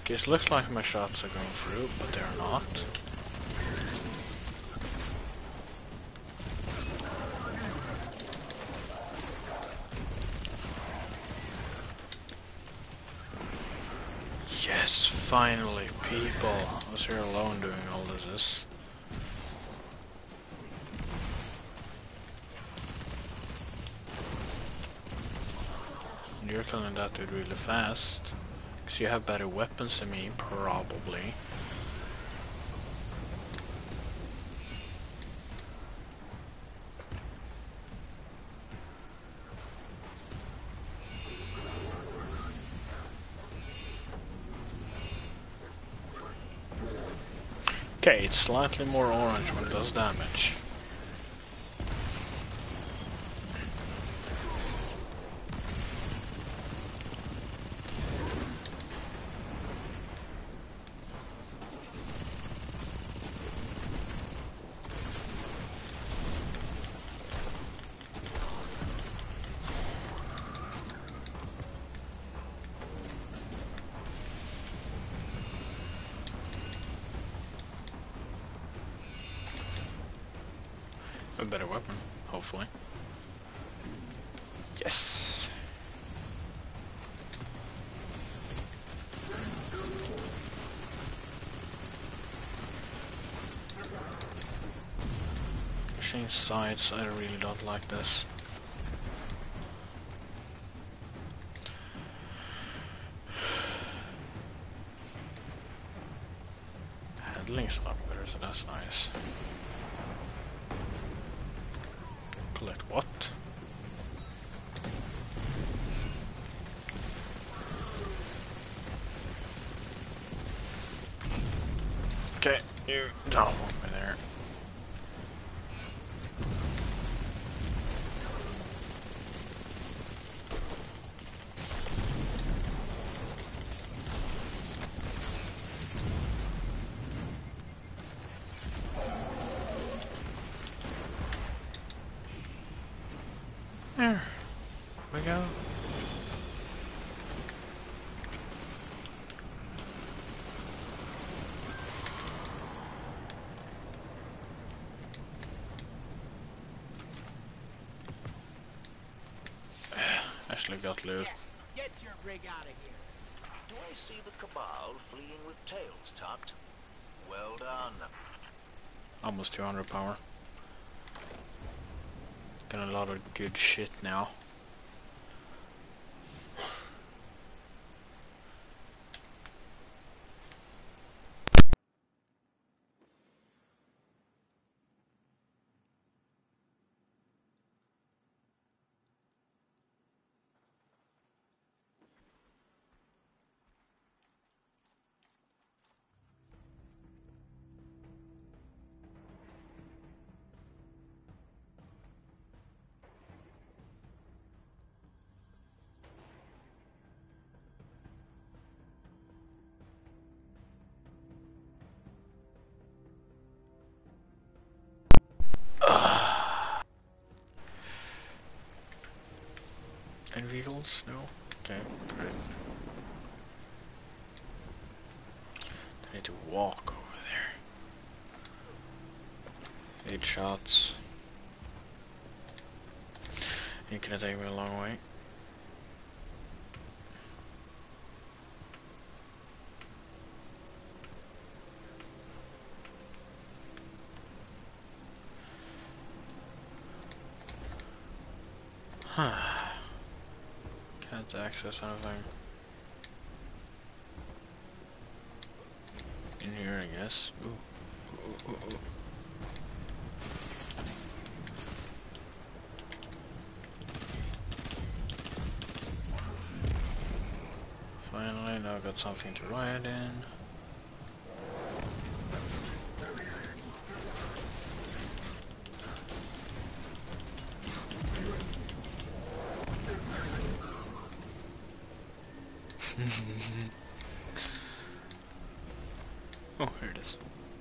Guess looks like my shots are going through, but they're not. Yes, finally, people. I was here alone doing all of this. You're killing that dude really fast, because you have better weapons than me, probably. Okay, it's slightly more orange when it does damage. a better weapon, hopefully. Yes. Change sides, I really don't like this. Handling's a lot better, so that's nice. Collect what? Okay, you don't want me there. There we go. Actually got loot. Get your rig out of here. Do I see the Cabal fleeing with tails tucked? Well done. Almost two hundred power. A lot of good shit now. And vehicles? No? Okay, great. I need to walk over there. Eight shots. You're gonna take me a long way. Huh. To access anything in here, I guess. Ooh. Ooh, ooh, ooh, ooh. Finally, now I've got something to ride in. Oh, here it is.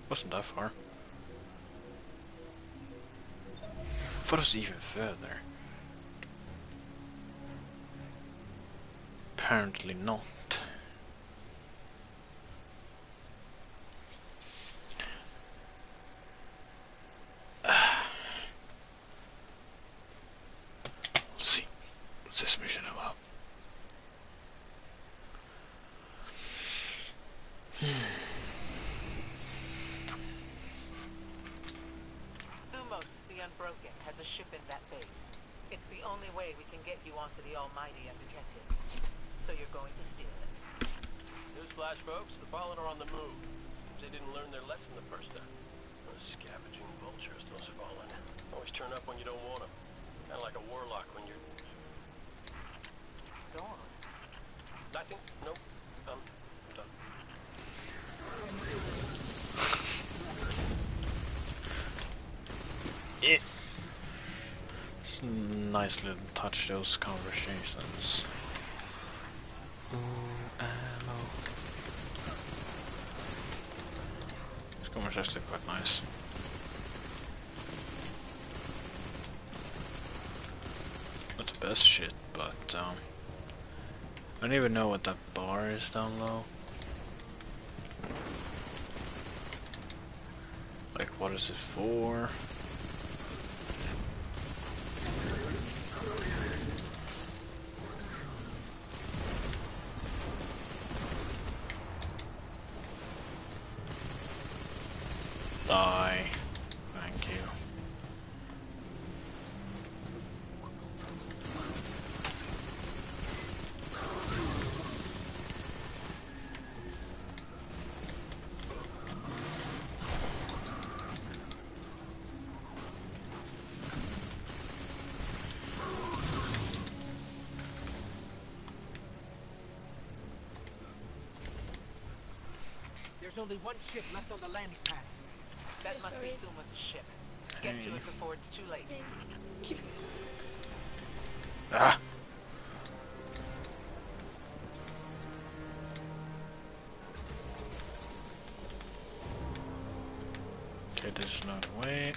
Wasn't that far. Thought it was even further. Apparently not. Nicely to touch those conversations. Ooh, ammo. This conversation is quite nice. Not the best shit, but um, I don't even know what that bar is down low. Like, what is it for? die. Thank you. There's only one ship left on the landing pads. That must be Thumos' ship. Get to it before it's too late. Ah! Okay, this is not the way.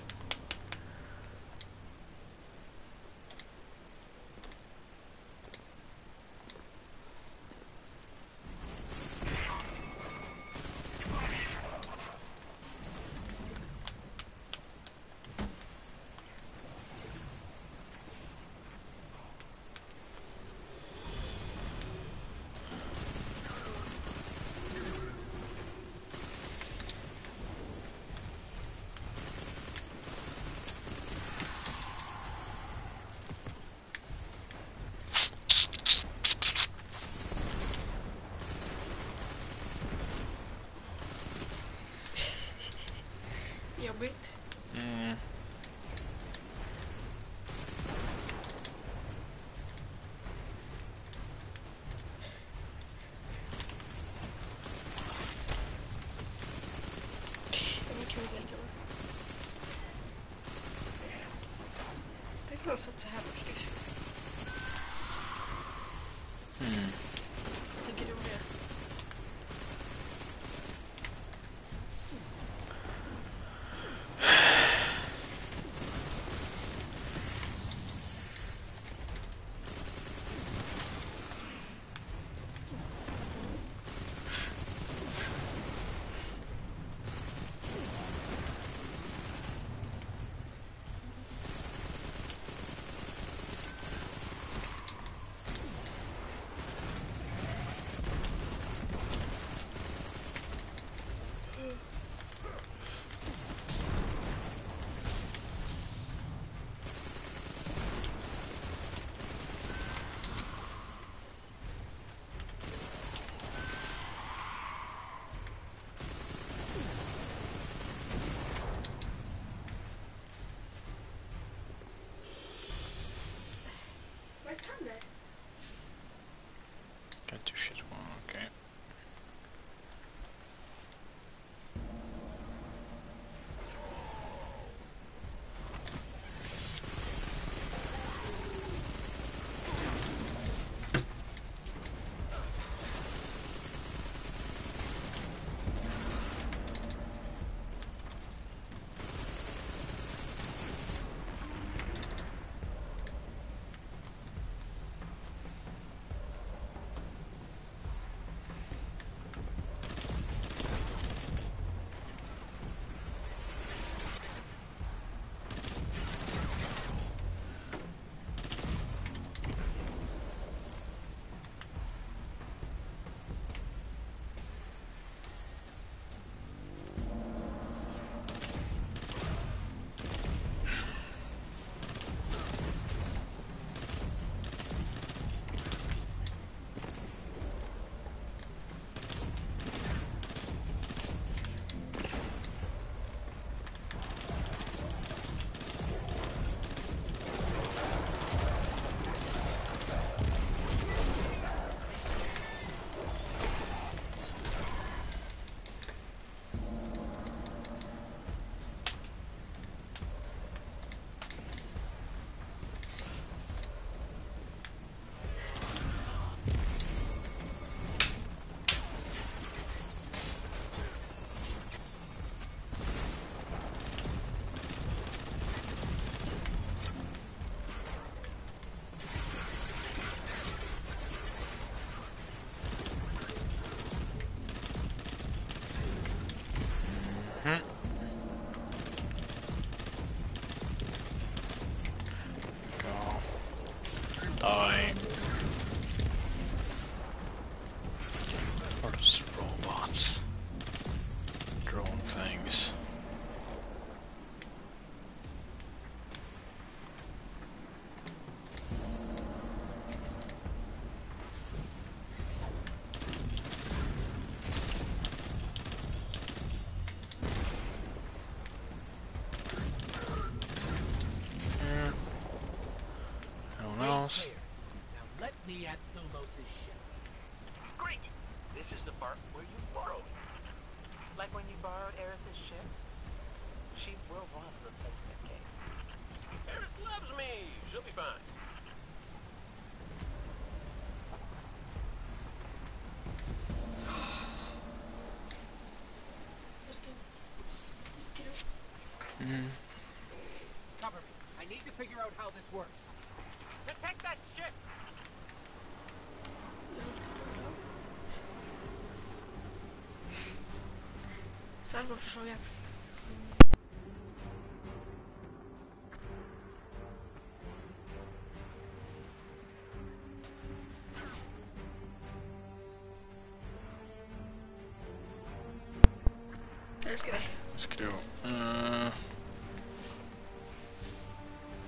Got two shit one, okay. Robots, drone things. This is the part where you borrowed. Like when you borrowed Eris's ship? She will want a replacement, Cayde. Eris loves me! She'll be fine. Just get her. Just get her. Mm-hmm. Cover me. I need to figure out how this works. Protect that ship! Albo wroga. Let's go. Let's go. Uh,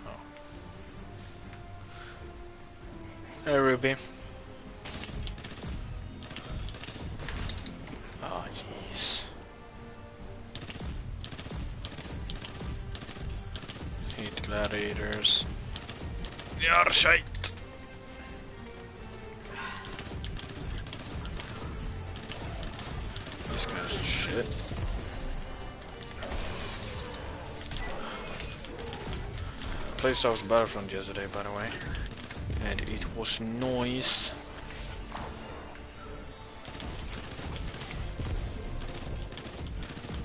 oh. Hey, Ruby. Gladiators. You're shite. These guys are shit. I played Star Wars Battlefront yesterday, by the way, and it was nice.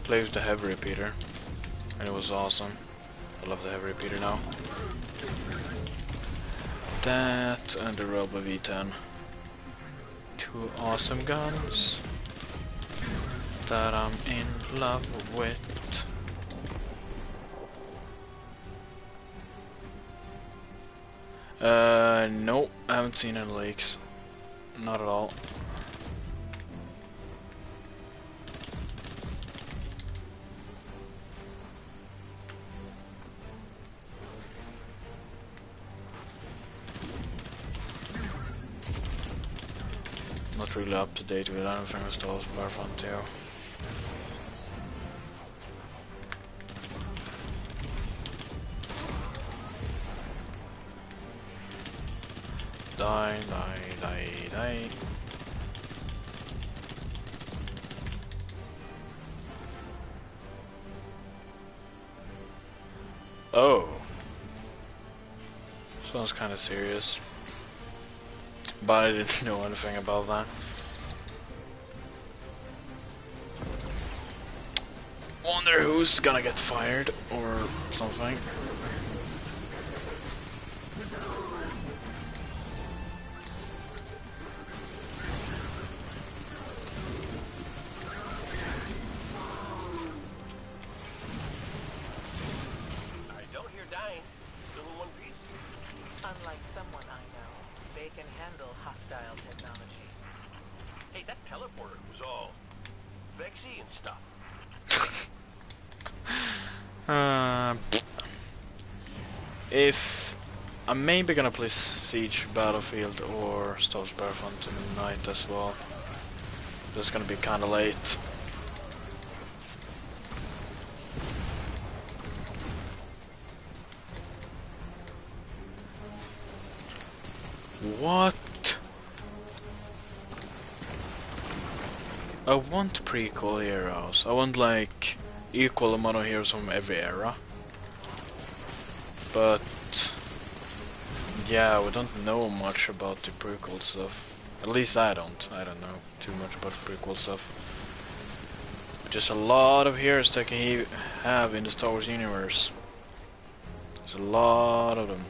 Played with the heavy repeater, and it was awesome. I love the heavy repeater now. That and the Robo V ten. Two awesome guns that I'm in love with. Uh, no, I haven't seen any leaks. Not at all. Really up to date with anything with Star Wars Battlefront too. Die, die, die, die. Oh, sounds kind of serious. But I didn't know anything about that. Wonder who's gonna get fired or something. I'm maybe gonna play Siege, Battlefield, or Star Wars Battlefront tonight as well. That's gonna be kinda late. What? I want prequel heroes. I want like equal amount of heroes from every era. But yeah, we don't know much about the prequel stuff. At least I don't. I don't know too much about the prequel stuff. Just a lot of heroes that can have in the Star Wars universe. There's a lot of them.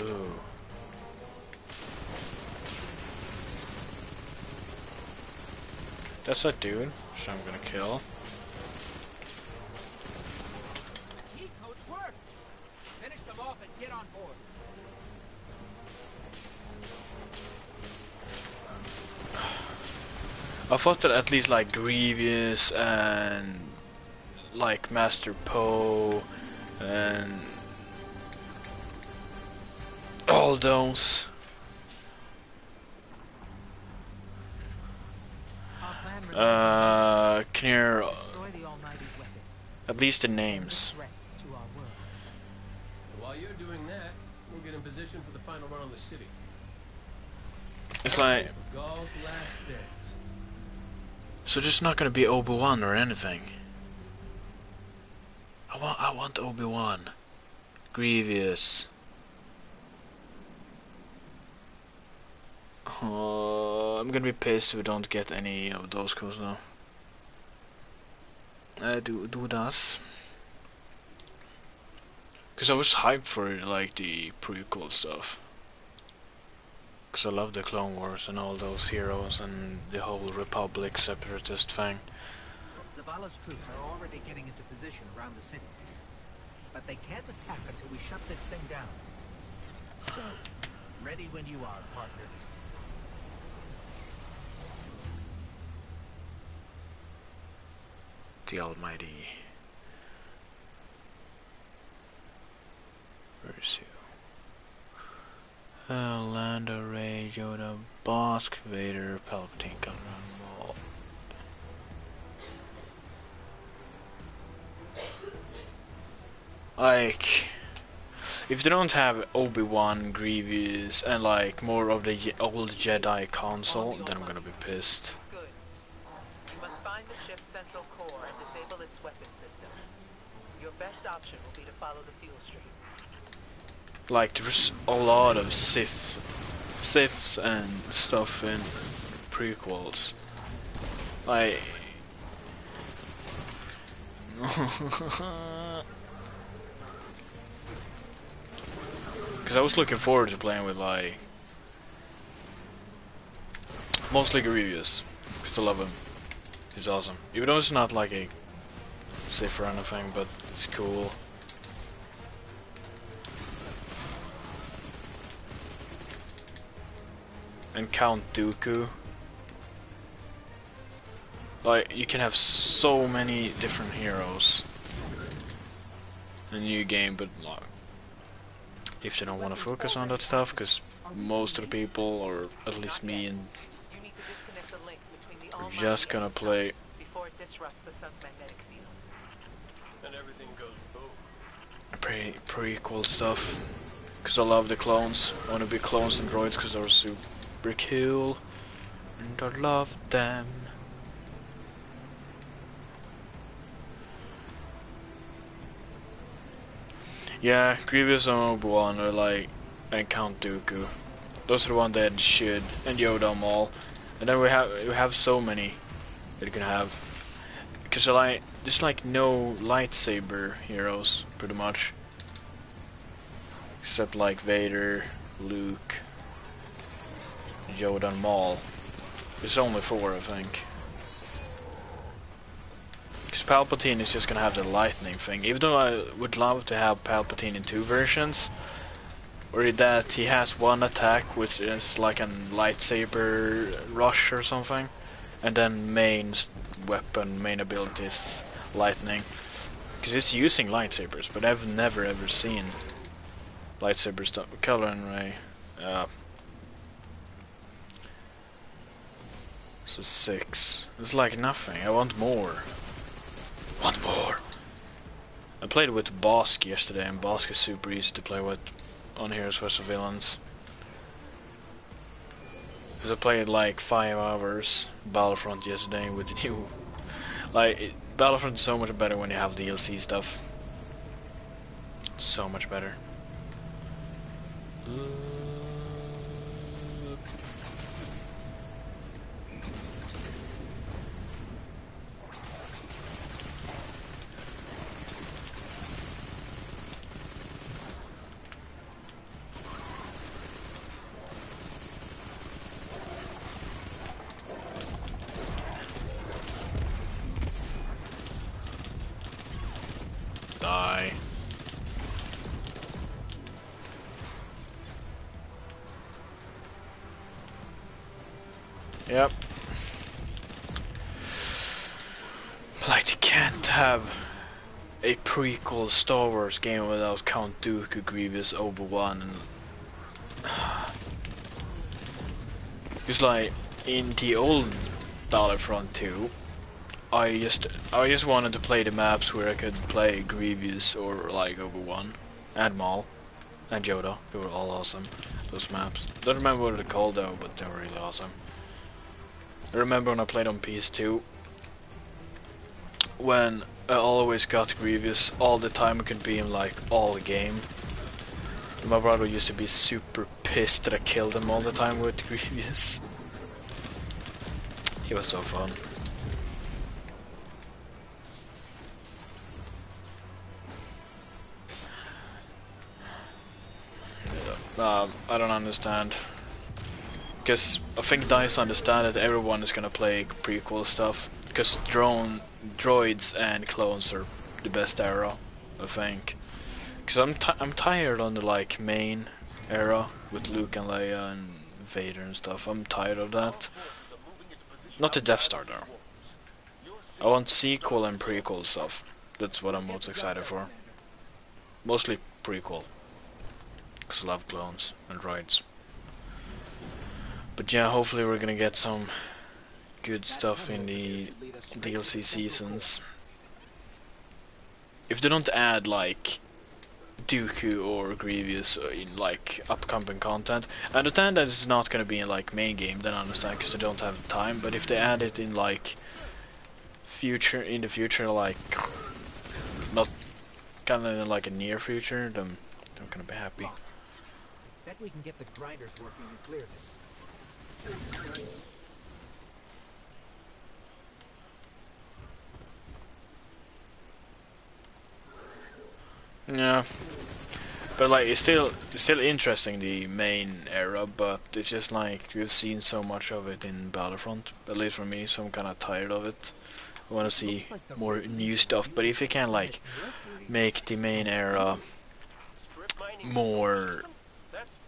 Ooh. That's that dude, which I'm gonna kill. I thought that at least like Grievous and like Master Poe and all those. Uh, clear. At least the names. While you're doing that, we'll get in position for the final run on the city. It's like... Gaul's last dance. So just not going to be Obi-Wan or anything. I want, I want Obi-Wan. Grievous. Oh, I'm gonna be pissed if we don't get any of those codes now. Uh, do do that. Cause I was hyped for like the prequel stuff. Cause I love the Clone Wars and all those heroes and the whole Republic separatist thing. Zavala's troops are already getting into position around the city. But they can't attack until we shut this thing down. So, ready when you are, partner. The Almighty. Where is you? Uh, Lando, Ray, Yoda, Bosk, Vader, Palpatine, Count Dooku. Like, if they don't have Obi-Wan, Grievous, and like more of the Je old Jedi console, then I'm gonna be pissed. Good. You must find the ship's central core and disable its weapon system. Your best option will be to follow the fuel stream. Like, there's a lot of Sith, Siths and stuff in prequels. Like. Because I was looking forward to playing with like mostly Grievous, because I love him. He's awesome. Even though it's not like a Sith or anything, but it's cool. And Count Dooku. Like, you can have so many different heroes in a new game, but like, if they don't want to focus on that stuff, because most of the people, or at least me, and we're just gonna play. Pretty pretty cool stuff. Because I love the clones. I want to be clones and droids because they're super cool, and I love them. Yeah, Grievous and Obi-Wan are like, and Count Dooku. Those are the ones that should, and Yoda and Maul. And then we have we have so many that you can have, because like there's like no lightsaber heroes pretty much, except like Vader, Luke, Yoda, and Maul. There's only four, I think. Because Palpatine is just gonna have the lightning thing. Even though I would love to have Palpatine in two versions, or that he has one attack which is like a lightsaber rush or something, and then main weapon, main ability is lightning. Because it's using lightsabers, but I've never ever seen lightsabers done. Color and ray. Uh, so six. It's like nothing. I want more. Want more. I played with Bosk yesterday, and Bosk is super easy to play with on Heroes versus. Villains. Because I played like five hours Battlefront yesterday with the new. Like, it, Battlefront is so much better when you have D L C stuff. So much better. Uh, Yep. Like, you can't have a prequel Star Wars game without Count Dooku, Grievous, Obi-Wan, and... It's like, in the old Battlefront two, I just I just wanted to play the maps where I could play Grievous or like Obi-Wan and Maul. and Yoda, who were all awesome, those maps. I don't remember what they're called though, but they were really awesome. I remember when I played on P S two, when I always got Grievous all the time, I could be in like all the game. My brother used to be super pissed that I killed him all the time with Grievous. He was so fun. Um, I don't understand. Because I think DICE understand that everyone is gonna play prequel stuff. Because drone, droids and clones are the best era, I think. Because I'm, t I'm tired on the like main era with Luke and Leia and Vader and stuff. I'm tired of that. Not the Death Star though. I want sequel and prequel stuff. That's what I'm most excited for. Mostly prequel. Because I love clones and droids. But yeah, hopefully we're gonna get some good stuff in the D L C seasons. If they don't add like Dooku or Grievous in like upcoming content, I understand that it's not gonna be in like main game, then I understand because they don't have the time. But if they add it in like future, in the future, like not kind of in like a near future, then I'm gonna be happy. Bet we can get the grinders working and clear this. Yeah, but like it's still it's still interesting, the main era, but it's just like we've seen so much of it in Battlefront. At least for me, so I'm kind of tired of it. I want to see more new stuff. But if you can like make the main era more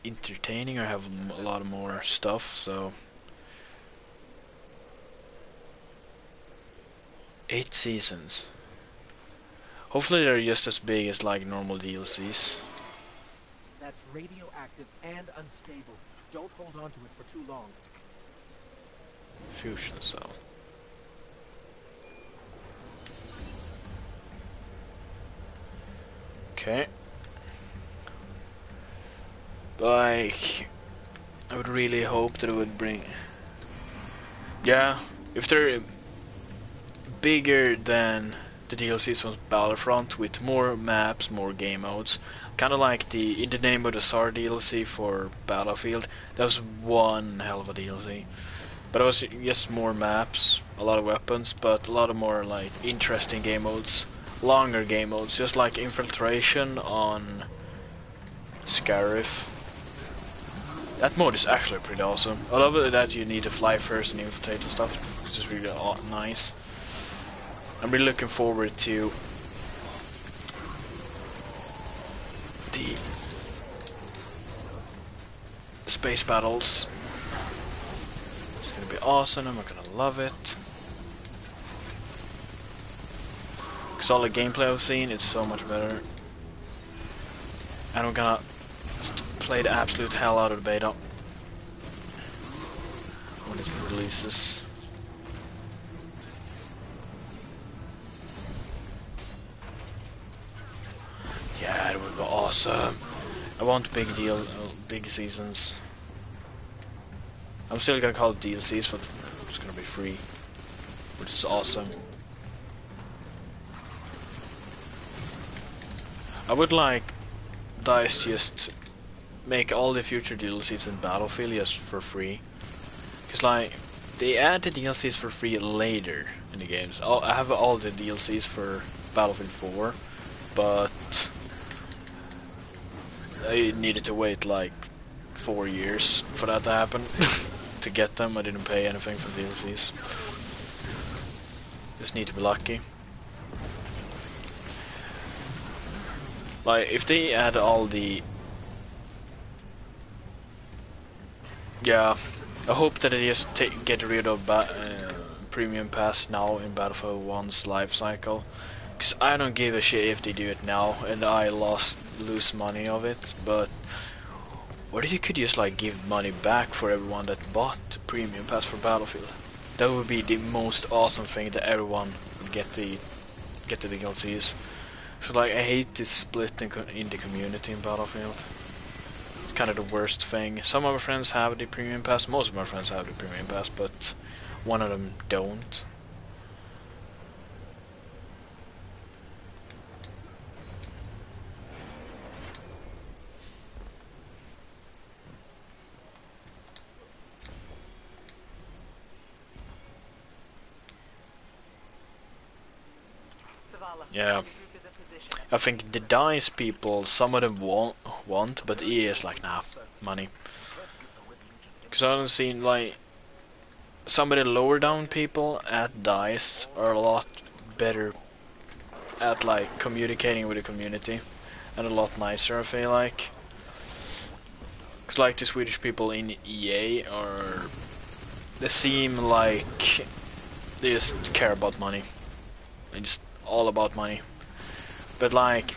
entertaining, or have a lot more stuff, so eight seasons. Hopefully they're just as big as like normal D L Cs. That's radioactive and unstable. Don't hold on to it for too long. Fusion cell. Okay. Like, I would really hope that it would bring, yeah, if they're bigger than the D L Cs from Battlefront with more maps, more game modes, kind of like the In the Name of the Tsar D L C for Battlefield. That was one hell of a D L C, but it was just more maps, a lot of weapons, but a lot of more like interesting game modes, longer game modes, just like infiltration on Scarif. That mode is actually pretty awesome. I love it that you need to fly first and infiltrate and stuff. This is really nice. I'm really looking forward to the space battles. It's gonna be awesome. I'm gonna love it. Because all the gameplay I've seen, it's so much better. And I'm gonna play the absolute hell out of the beta when it releases. Yeah, it would be awesome. I want big deal, uh, big seasons. I'm still gonna call it D L Cs, but it's gonna be free, which is awesome. I would like DICE just make all the future D L Cs in Battlefield just for free, because like they add the D L Cs for free later in the games. I'll, I have all the D L Cs for Battlefield four, but I needed to wait like four years for that to happen to get them. I didn't pay anything for D L Cs. Just need to be lucky. Like, if they add all the... Yeah, I hope that they just take, get rid of ba uh, Premium Pass now in Battlefield one's life cycle. Because I don't give a shit if they do it now, and I lost lose money of it, but... What if you could just, like, give money back for everyone that bought the Premium Pass for Battlefield? That would be the most awesome thing, that everyone would get the, get the D L Cs. So like, I hate this split in, co in the community in Battlefield. It's kind of the worst thing. Some of my friends have the premium pass, most of my friends have the premium pass, but one of them don't. Yeah, I think the dice people, some of them want, want but E A is like, nah, money. Because I don't see, like, some of the lower down people at dice are a lot better at, like, communicating with the community. And a lot nicer, I feel like. Because, like, the Swedish people in E A are... They seem like they just care about money. They just... all about money, but like,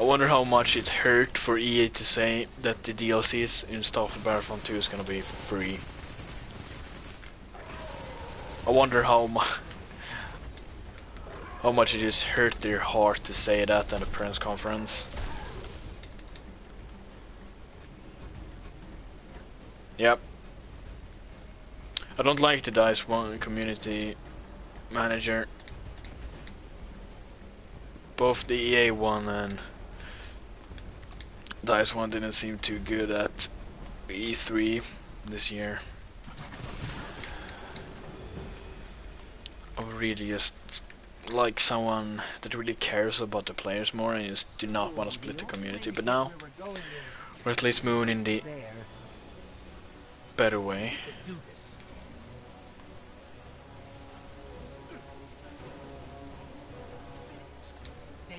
I wonder how much it hurt for E A to say that the D L Cs in Star Wars Battlefront two is gonna be free. I wonder how much how much it just hurt their heart to say that at a press conference. Yep, I don't like the DICE one community manager. Both the E A one and DICE one didn't seem too good at E three this year. I really just like someone that really cares about the players more and just do not want to split the community. But now we're at least moving in the better way.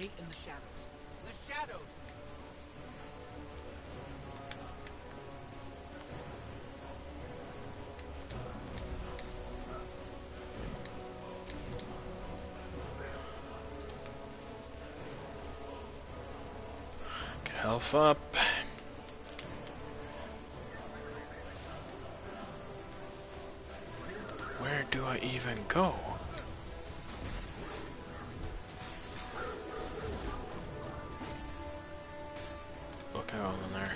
In the shadows. The shadows. Get health up. Where do I even go? On there.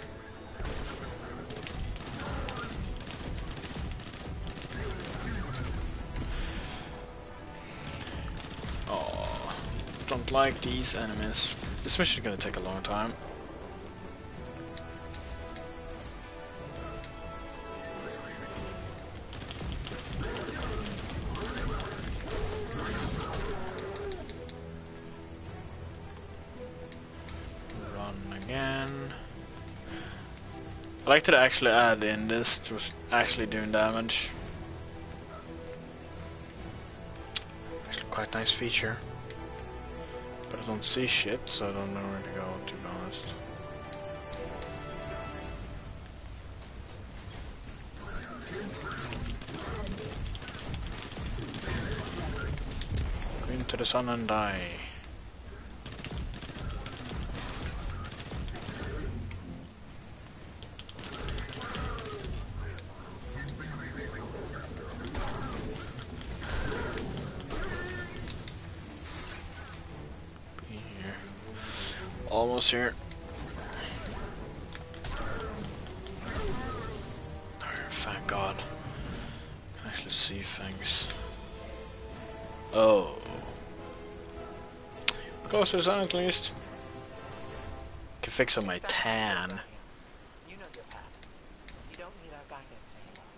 Oh, don't like these enemies. This mission is gonna take a long time. I like to actually add in this to actually doing damage. Actually quite nice feature. But I don't see shit, so I don't know where to go, to be honest. Go into the sun and die. Almost here. Oh, thank God. I can actually see things. Oh. Closer sun at least. Can fix up my tan. You know your path. You don't need our guidance anymore.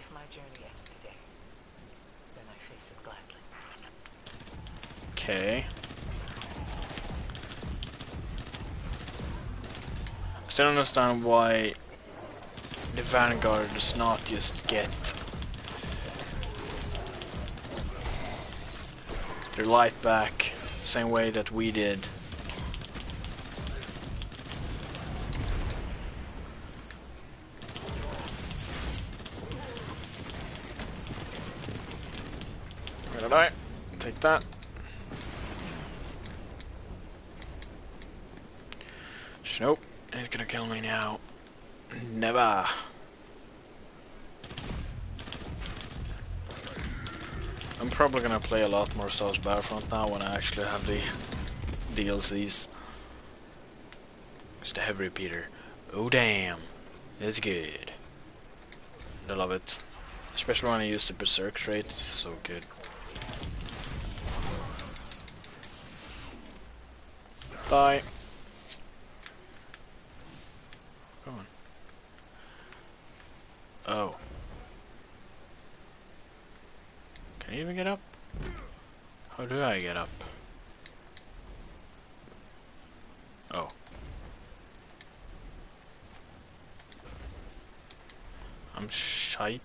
If my journey ends today, then I face it gladly. Okay. I don't understand why the Vanguard does not just get their light back the same way that we did. Where did I? Take that. Nope. It's gonna kill me now. Never. I'm probably gonna play a lot more Star Wars Battlefront now when I actually have the D L Cs. It's the heavy repeater. Oh damn, it's good. I love it, especially when I use the berserk trait. It's so good. Bye. Come on. Oh. Can I even get up? How do I get up? Oh. I'm shite.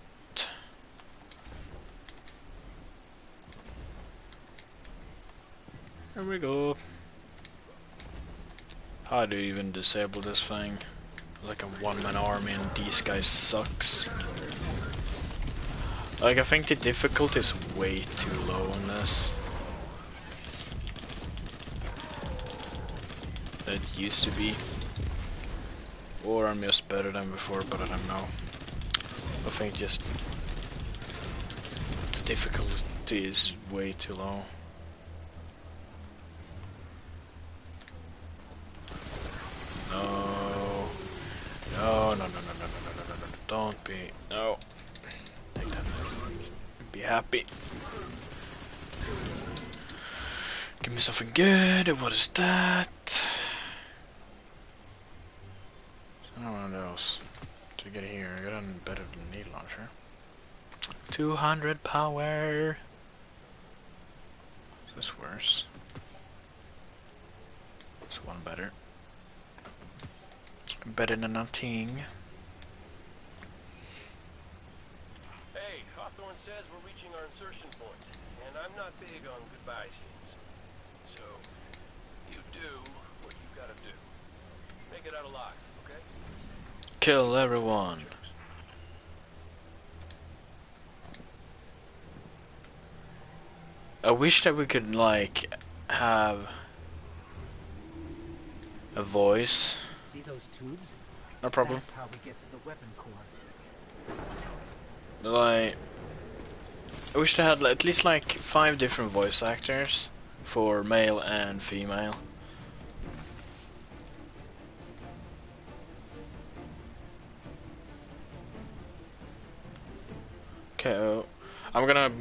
There we go. How do you even disable this thing? Like a one-man army, and these guys sucks. Like, I think the difficulty is way too low on this. It used to be. Or I'm just better than before, but I don't know. I think just the difficulty is way too low. No, no, no, no, no, no, no, no, no, don't be, no, take that, be happy, give me something good. What is that? Not one of those. To get here, I got a better need launcher, two hundred power, is this worse? It's one better. Better than nothing. Hey, Hawthorne says we're reaching our insertion point, and I'm not big on goodbye scenes. So, you do what you gotta do. Make it out alive, okay? Kill everyone. I wish that we could, like, have a voice. Those tubes? No problem. That's how we get to the weapon core. Like, I wish they had at least like five different voice actors for male and female. Okay, oh, I'm gonna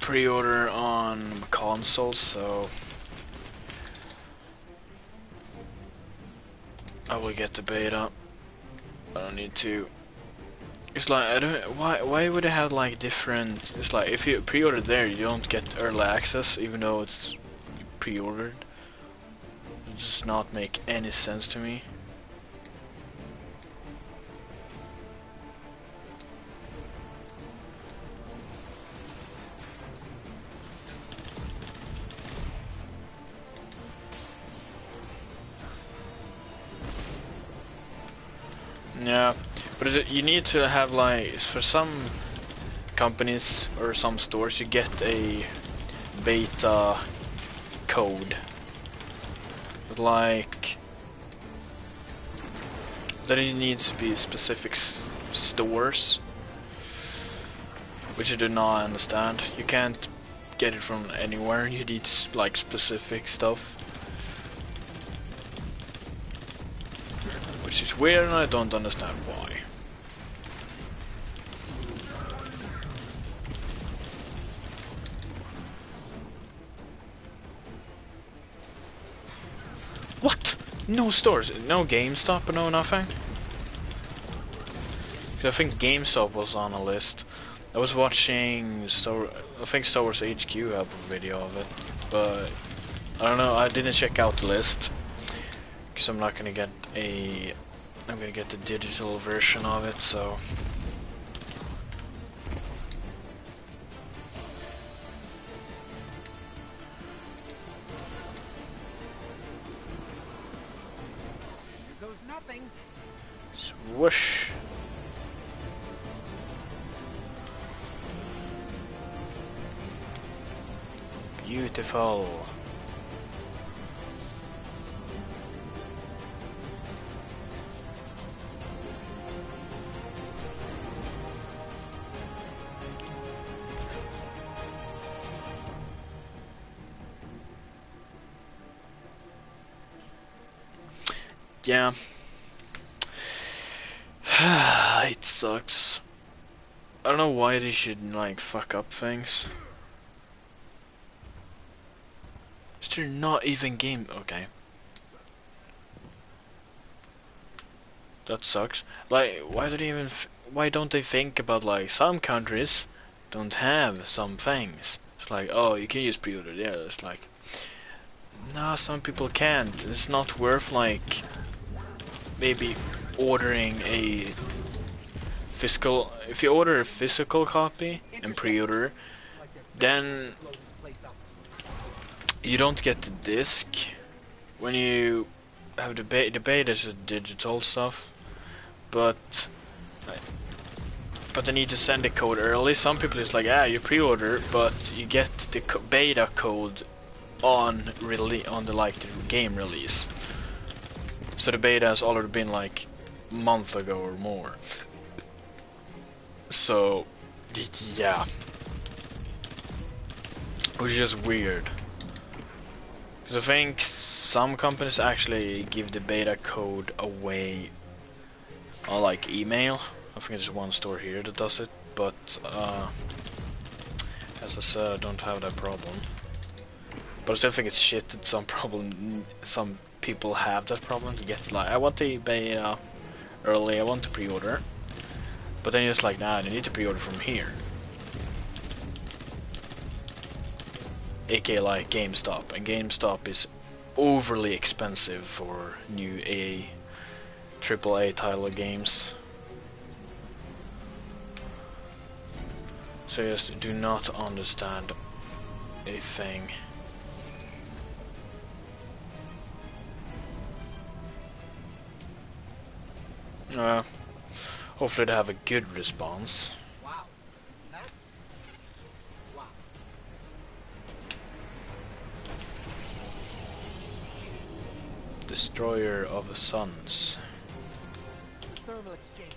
pre-order on consoles, so I will get the beta. I don't need to. It's like, I don't, why why would it have like different, it's like if you pre-order there you don't get early access even though it's pre-ordered. It does not make any sense to me. Yeah, but it, you need to have like, for some companies or some stores you get a beta code, but like then it needs to be specific s stores, which I do not understand. You can't get it from anywhere, you need like specific stuff. Which is weird and I don't understand why. What? No stores? No GameStop? No nothing? Because I think GameStop was on a list. I was watching Star, I think Star Wars H Q had a video of it, but I don't know, I didn't check out the list. Because I'm not gonna get a, I'm gonna get the digital version of it, so. Here goes nothing. Swoosh. Beautiful. Yeah, It sucks. I don't know why they should, like, fuck up things. Is there not even game? Okay. That sucks. Like, why do they even? F why don't they think about, like, some countries don't have some things? It's like, oh, you can use pre-order there. Yeah, it's like, no, some people can't. It's not worth, like, maybe ordering a physical. If you order a physical copy and pre-order, then you don't get the disc when you have the beta. The beta is digital stuff, but but they need to send the code early. Some people it's like, ah, you pre-order, but you get the co beta code on rele on the like the game release. So the beta has already been like a month ago or more. So yeah, which is just weird. I think some companies actually give the beta code away on like email. I think there's one store here that does it, but uh, as I said, I don't have that problem. But I still think it's shit that some problem, some people have that problem to get like, I want the beta early, I want to pre-order, but then you're just like, nah, you need to pre-order from here. A K A like GameStop, and GameStop is overly expensive for new A triple A title games. So just do not understand a thing. Uh, hopefully they have a good response. Destroyer of Suns. Thermal exchange.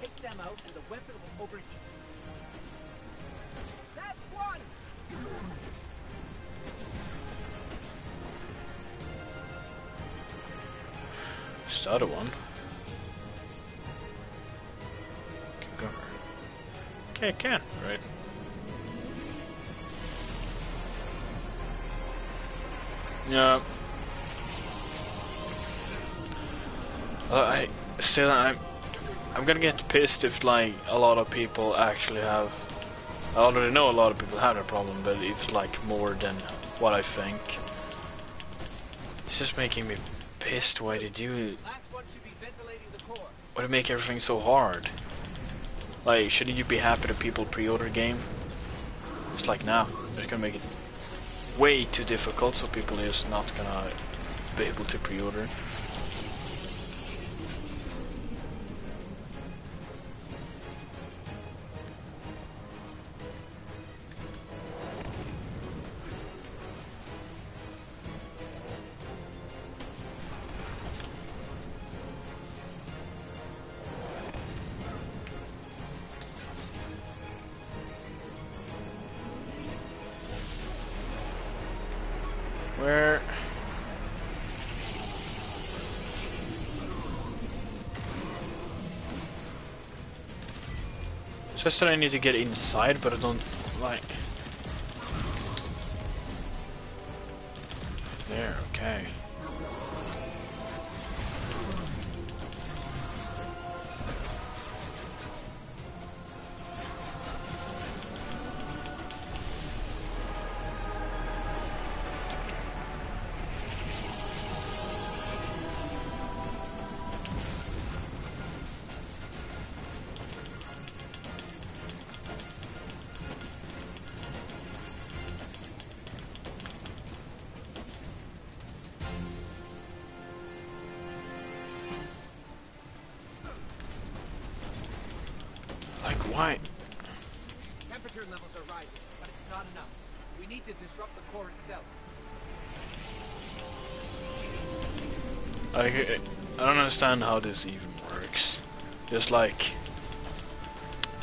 Take them out and the weapon will overheat. That's one. Just the other one. Can cover. Okay, I can, right. Yeah. Uh, I still I'm I'm gonna get pissed if like a lot of people actually have. I already know a lot of people have that problem, but it's like more than what I think. It's just making me pissed. Why they do? Why they make everything so hard? Like, shouldn't you be happy that people pre-order a game? It's like now they're gonna make it way too difficult, so people are just not gonna be able to pre-order. Just that I need to get inside, but I don't like. There, okay. I don't understand how this even works. Just like,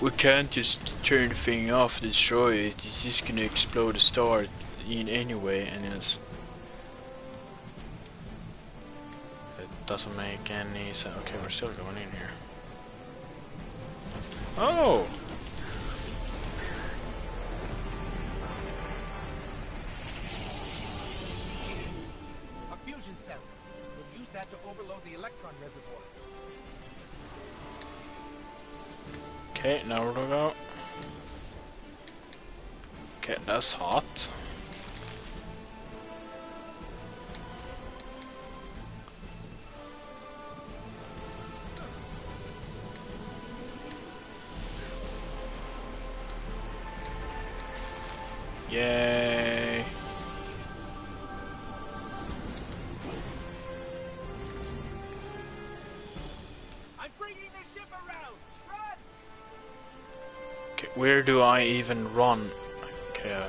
we can't just turn the thing off, destroy it, it's just gonna explode the star in any way, and it's, it doesn't make any sense. Okay, we're still going in here. Oh! A fusion cell. We'll use that to overload the electron reservoir. Okay, now we're going out. Okay, that's hot. Yay. I'm bringing the ship around. Run! Okay, where do I even run? Okay.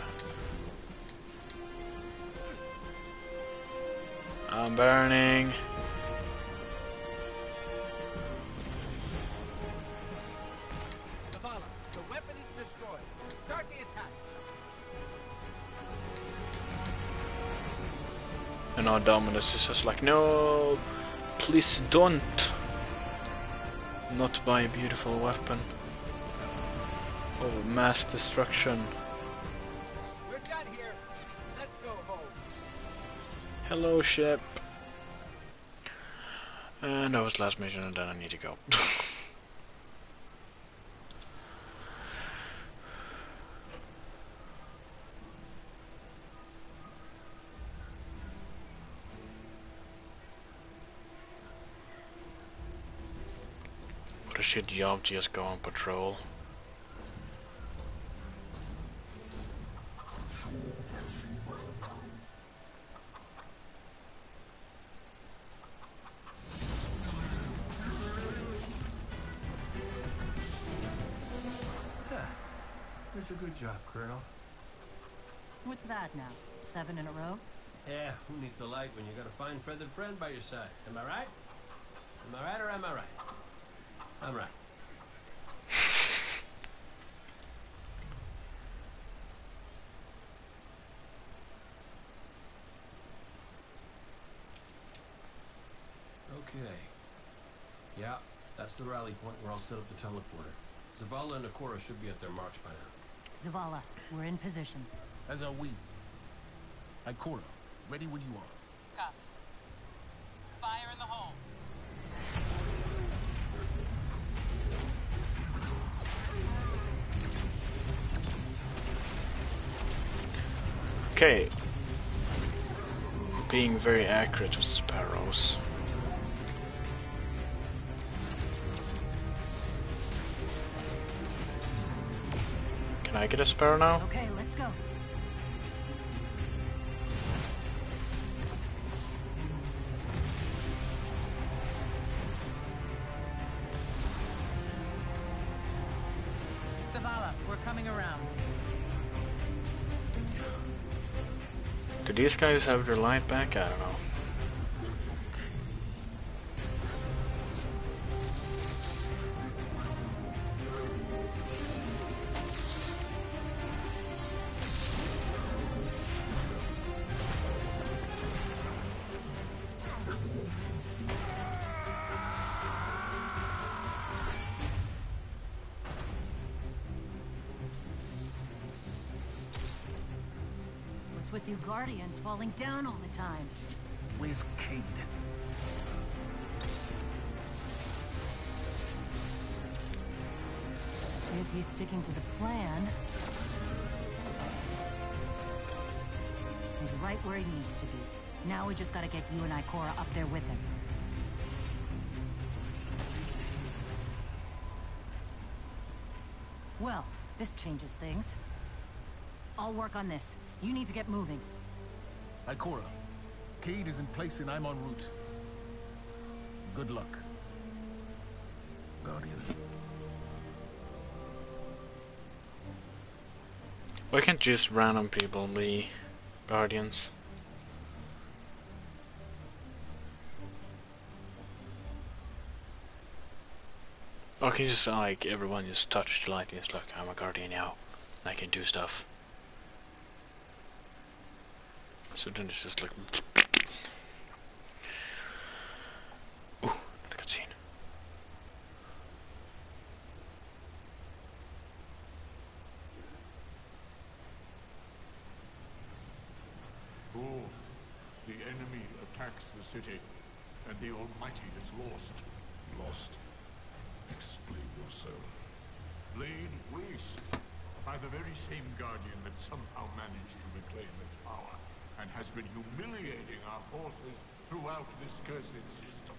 I'm burning. Zavala, the weapon is destroyed. Start the attack. And our Dominus is just like, no, please don't. Not my beautiful weapon of mass destruction. We're done here. Let's go home. Hello, ship. And that was last mission, and then I need to go. Shit job to just go on patrol. Yeah, that's a good job, Colonel. What's that now? Seven in a row? Yeah, who needs the light when you got a fine feathered friend by your side? Am I right? Am I right or am I right? All right. Okay. Yeah, that's the rally point where I'll set up the teleporter. Zavala and Ikora should be at their march by now. Zavala, we're in position. As are we. Ikora, ready when you are. Copy. Fire in the hole. Okay, being very accurate with sparrows. Can I get a sparrow now? Okay, let's go. Zavala, we're coming around. Do these guys have their light back? I don't know. With you guardians falling down all the time. Where's Cayde? If he's sticking to the plan, he's right where he needs to be. Now we just gotta get you and Ikora up there with him. Well, this changes things. I'll work on this. You need to get moving. Ikora, Cayde is in place and I'm en route. Good luck. Guardian. Why can't just random people be guardians? Okay, just like everyone just touched the light and it's like, I'm a guardian now. I can do stuff. So then it's just like... Ooh, the cutscene. lost the city, and the Almighty is lost. Lost? Explain yourself. Laid waste by the very same Guardian that somehow managed to reclaim its power, and has been humiliating our forces throughout this cursed system.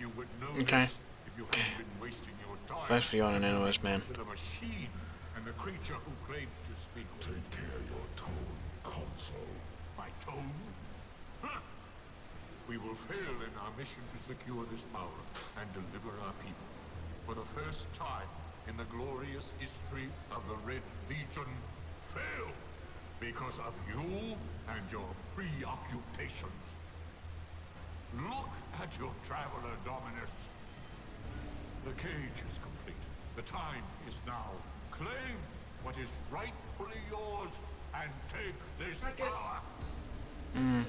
You would know okay. this if you hadn't been wasting your time. Flash for you on an N O S, man. With a machine and the creature who claims to speak. Take care your tone, Consul. My tone? Huh. We will fail in our mission to secure this power and deliver our people. For the first time in the glorious history of the Red Legion, fail. Because of you and your preoccupations. Look at your traveler, Dominus. The cage is complete. The time is now. Claim what is rightfully yours and take this power. Mm.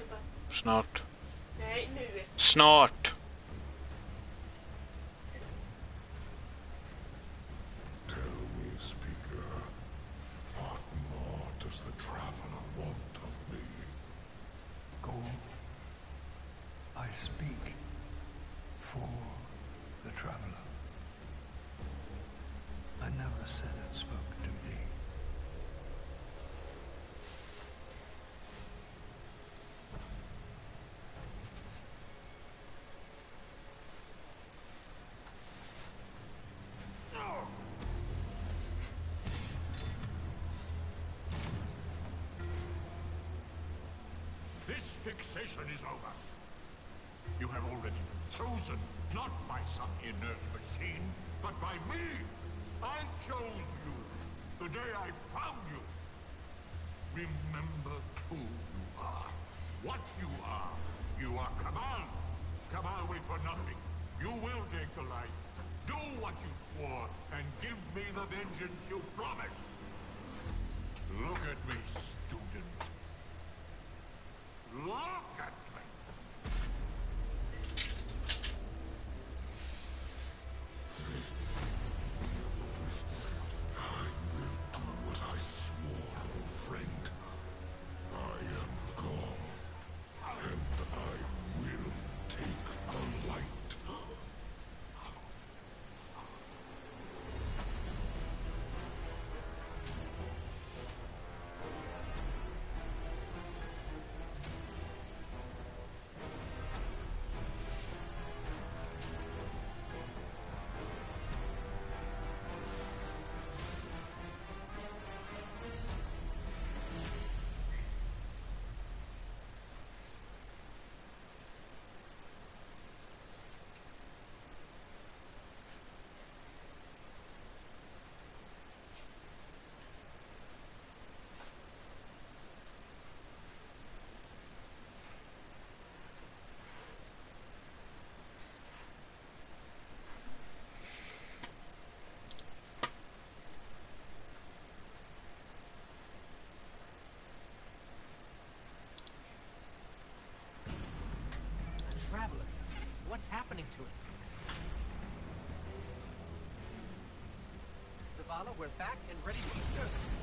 Snort. Snort. Tell me, Speaker, what more does the traveler want of me? Gaul, I speak for the traveler. I never said and spoke to thee. Fixation is over. You have already chosen, not by some inert machine, but by me. I chose you the day I found you. Remember who you are, what you are. You are Cabal. Cabal wait for nothing. You will take the light. Do what you swore, and give me the vengeance you promised. Look at me, student. Look at me. I will do what I swore, old friend. I am Gaul, and I will take the light. Traveler, what's happening to it? Zavala, we're back and ready to serve.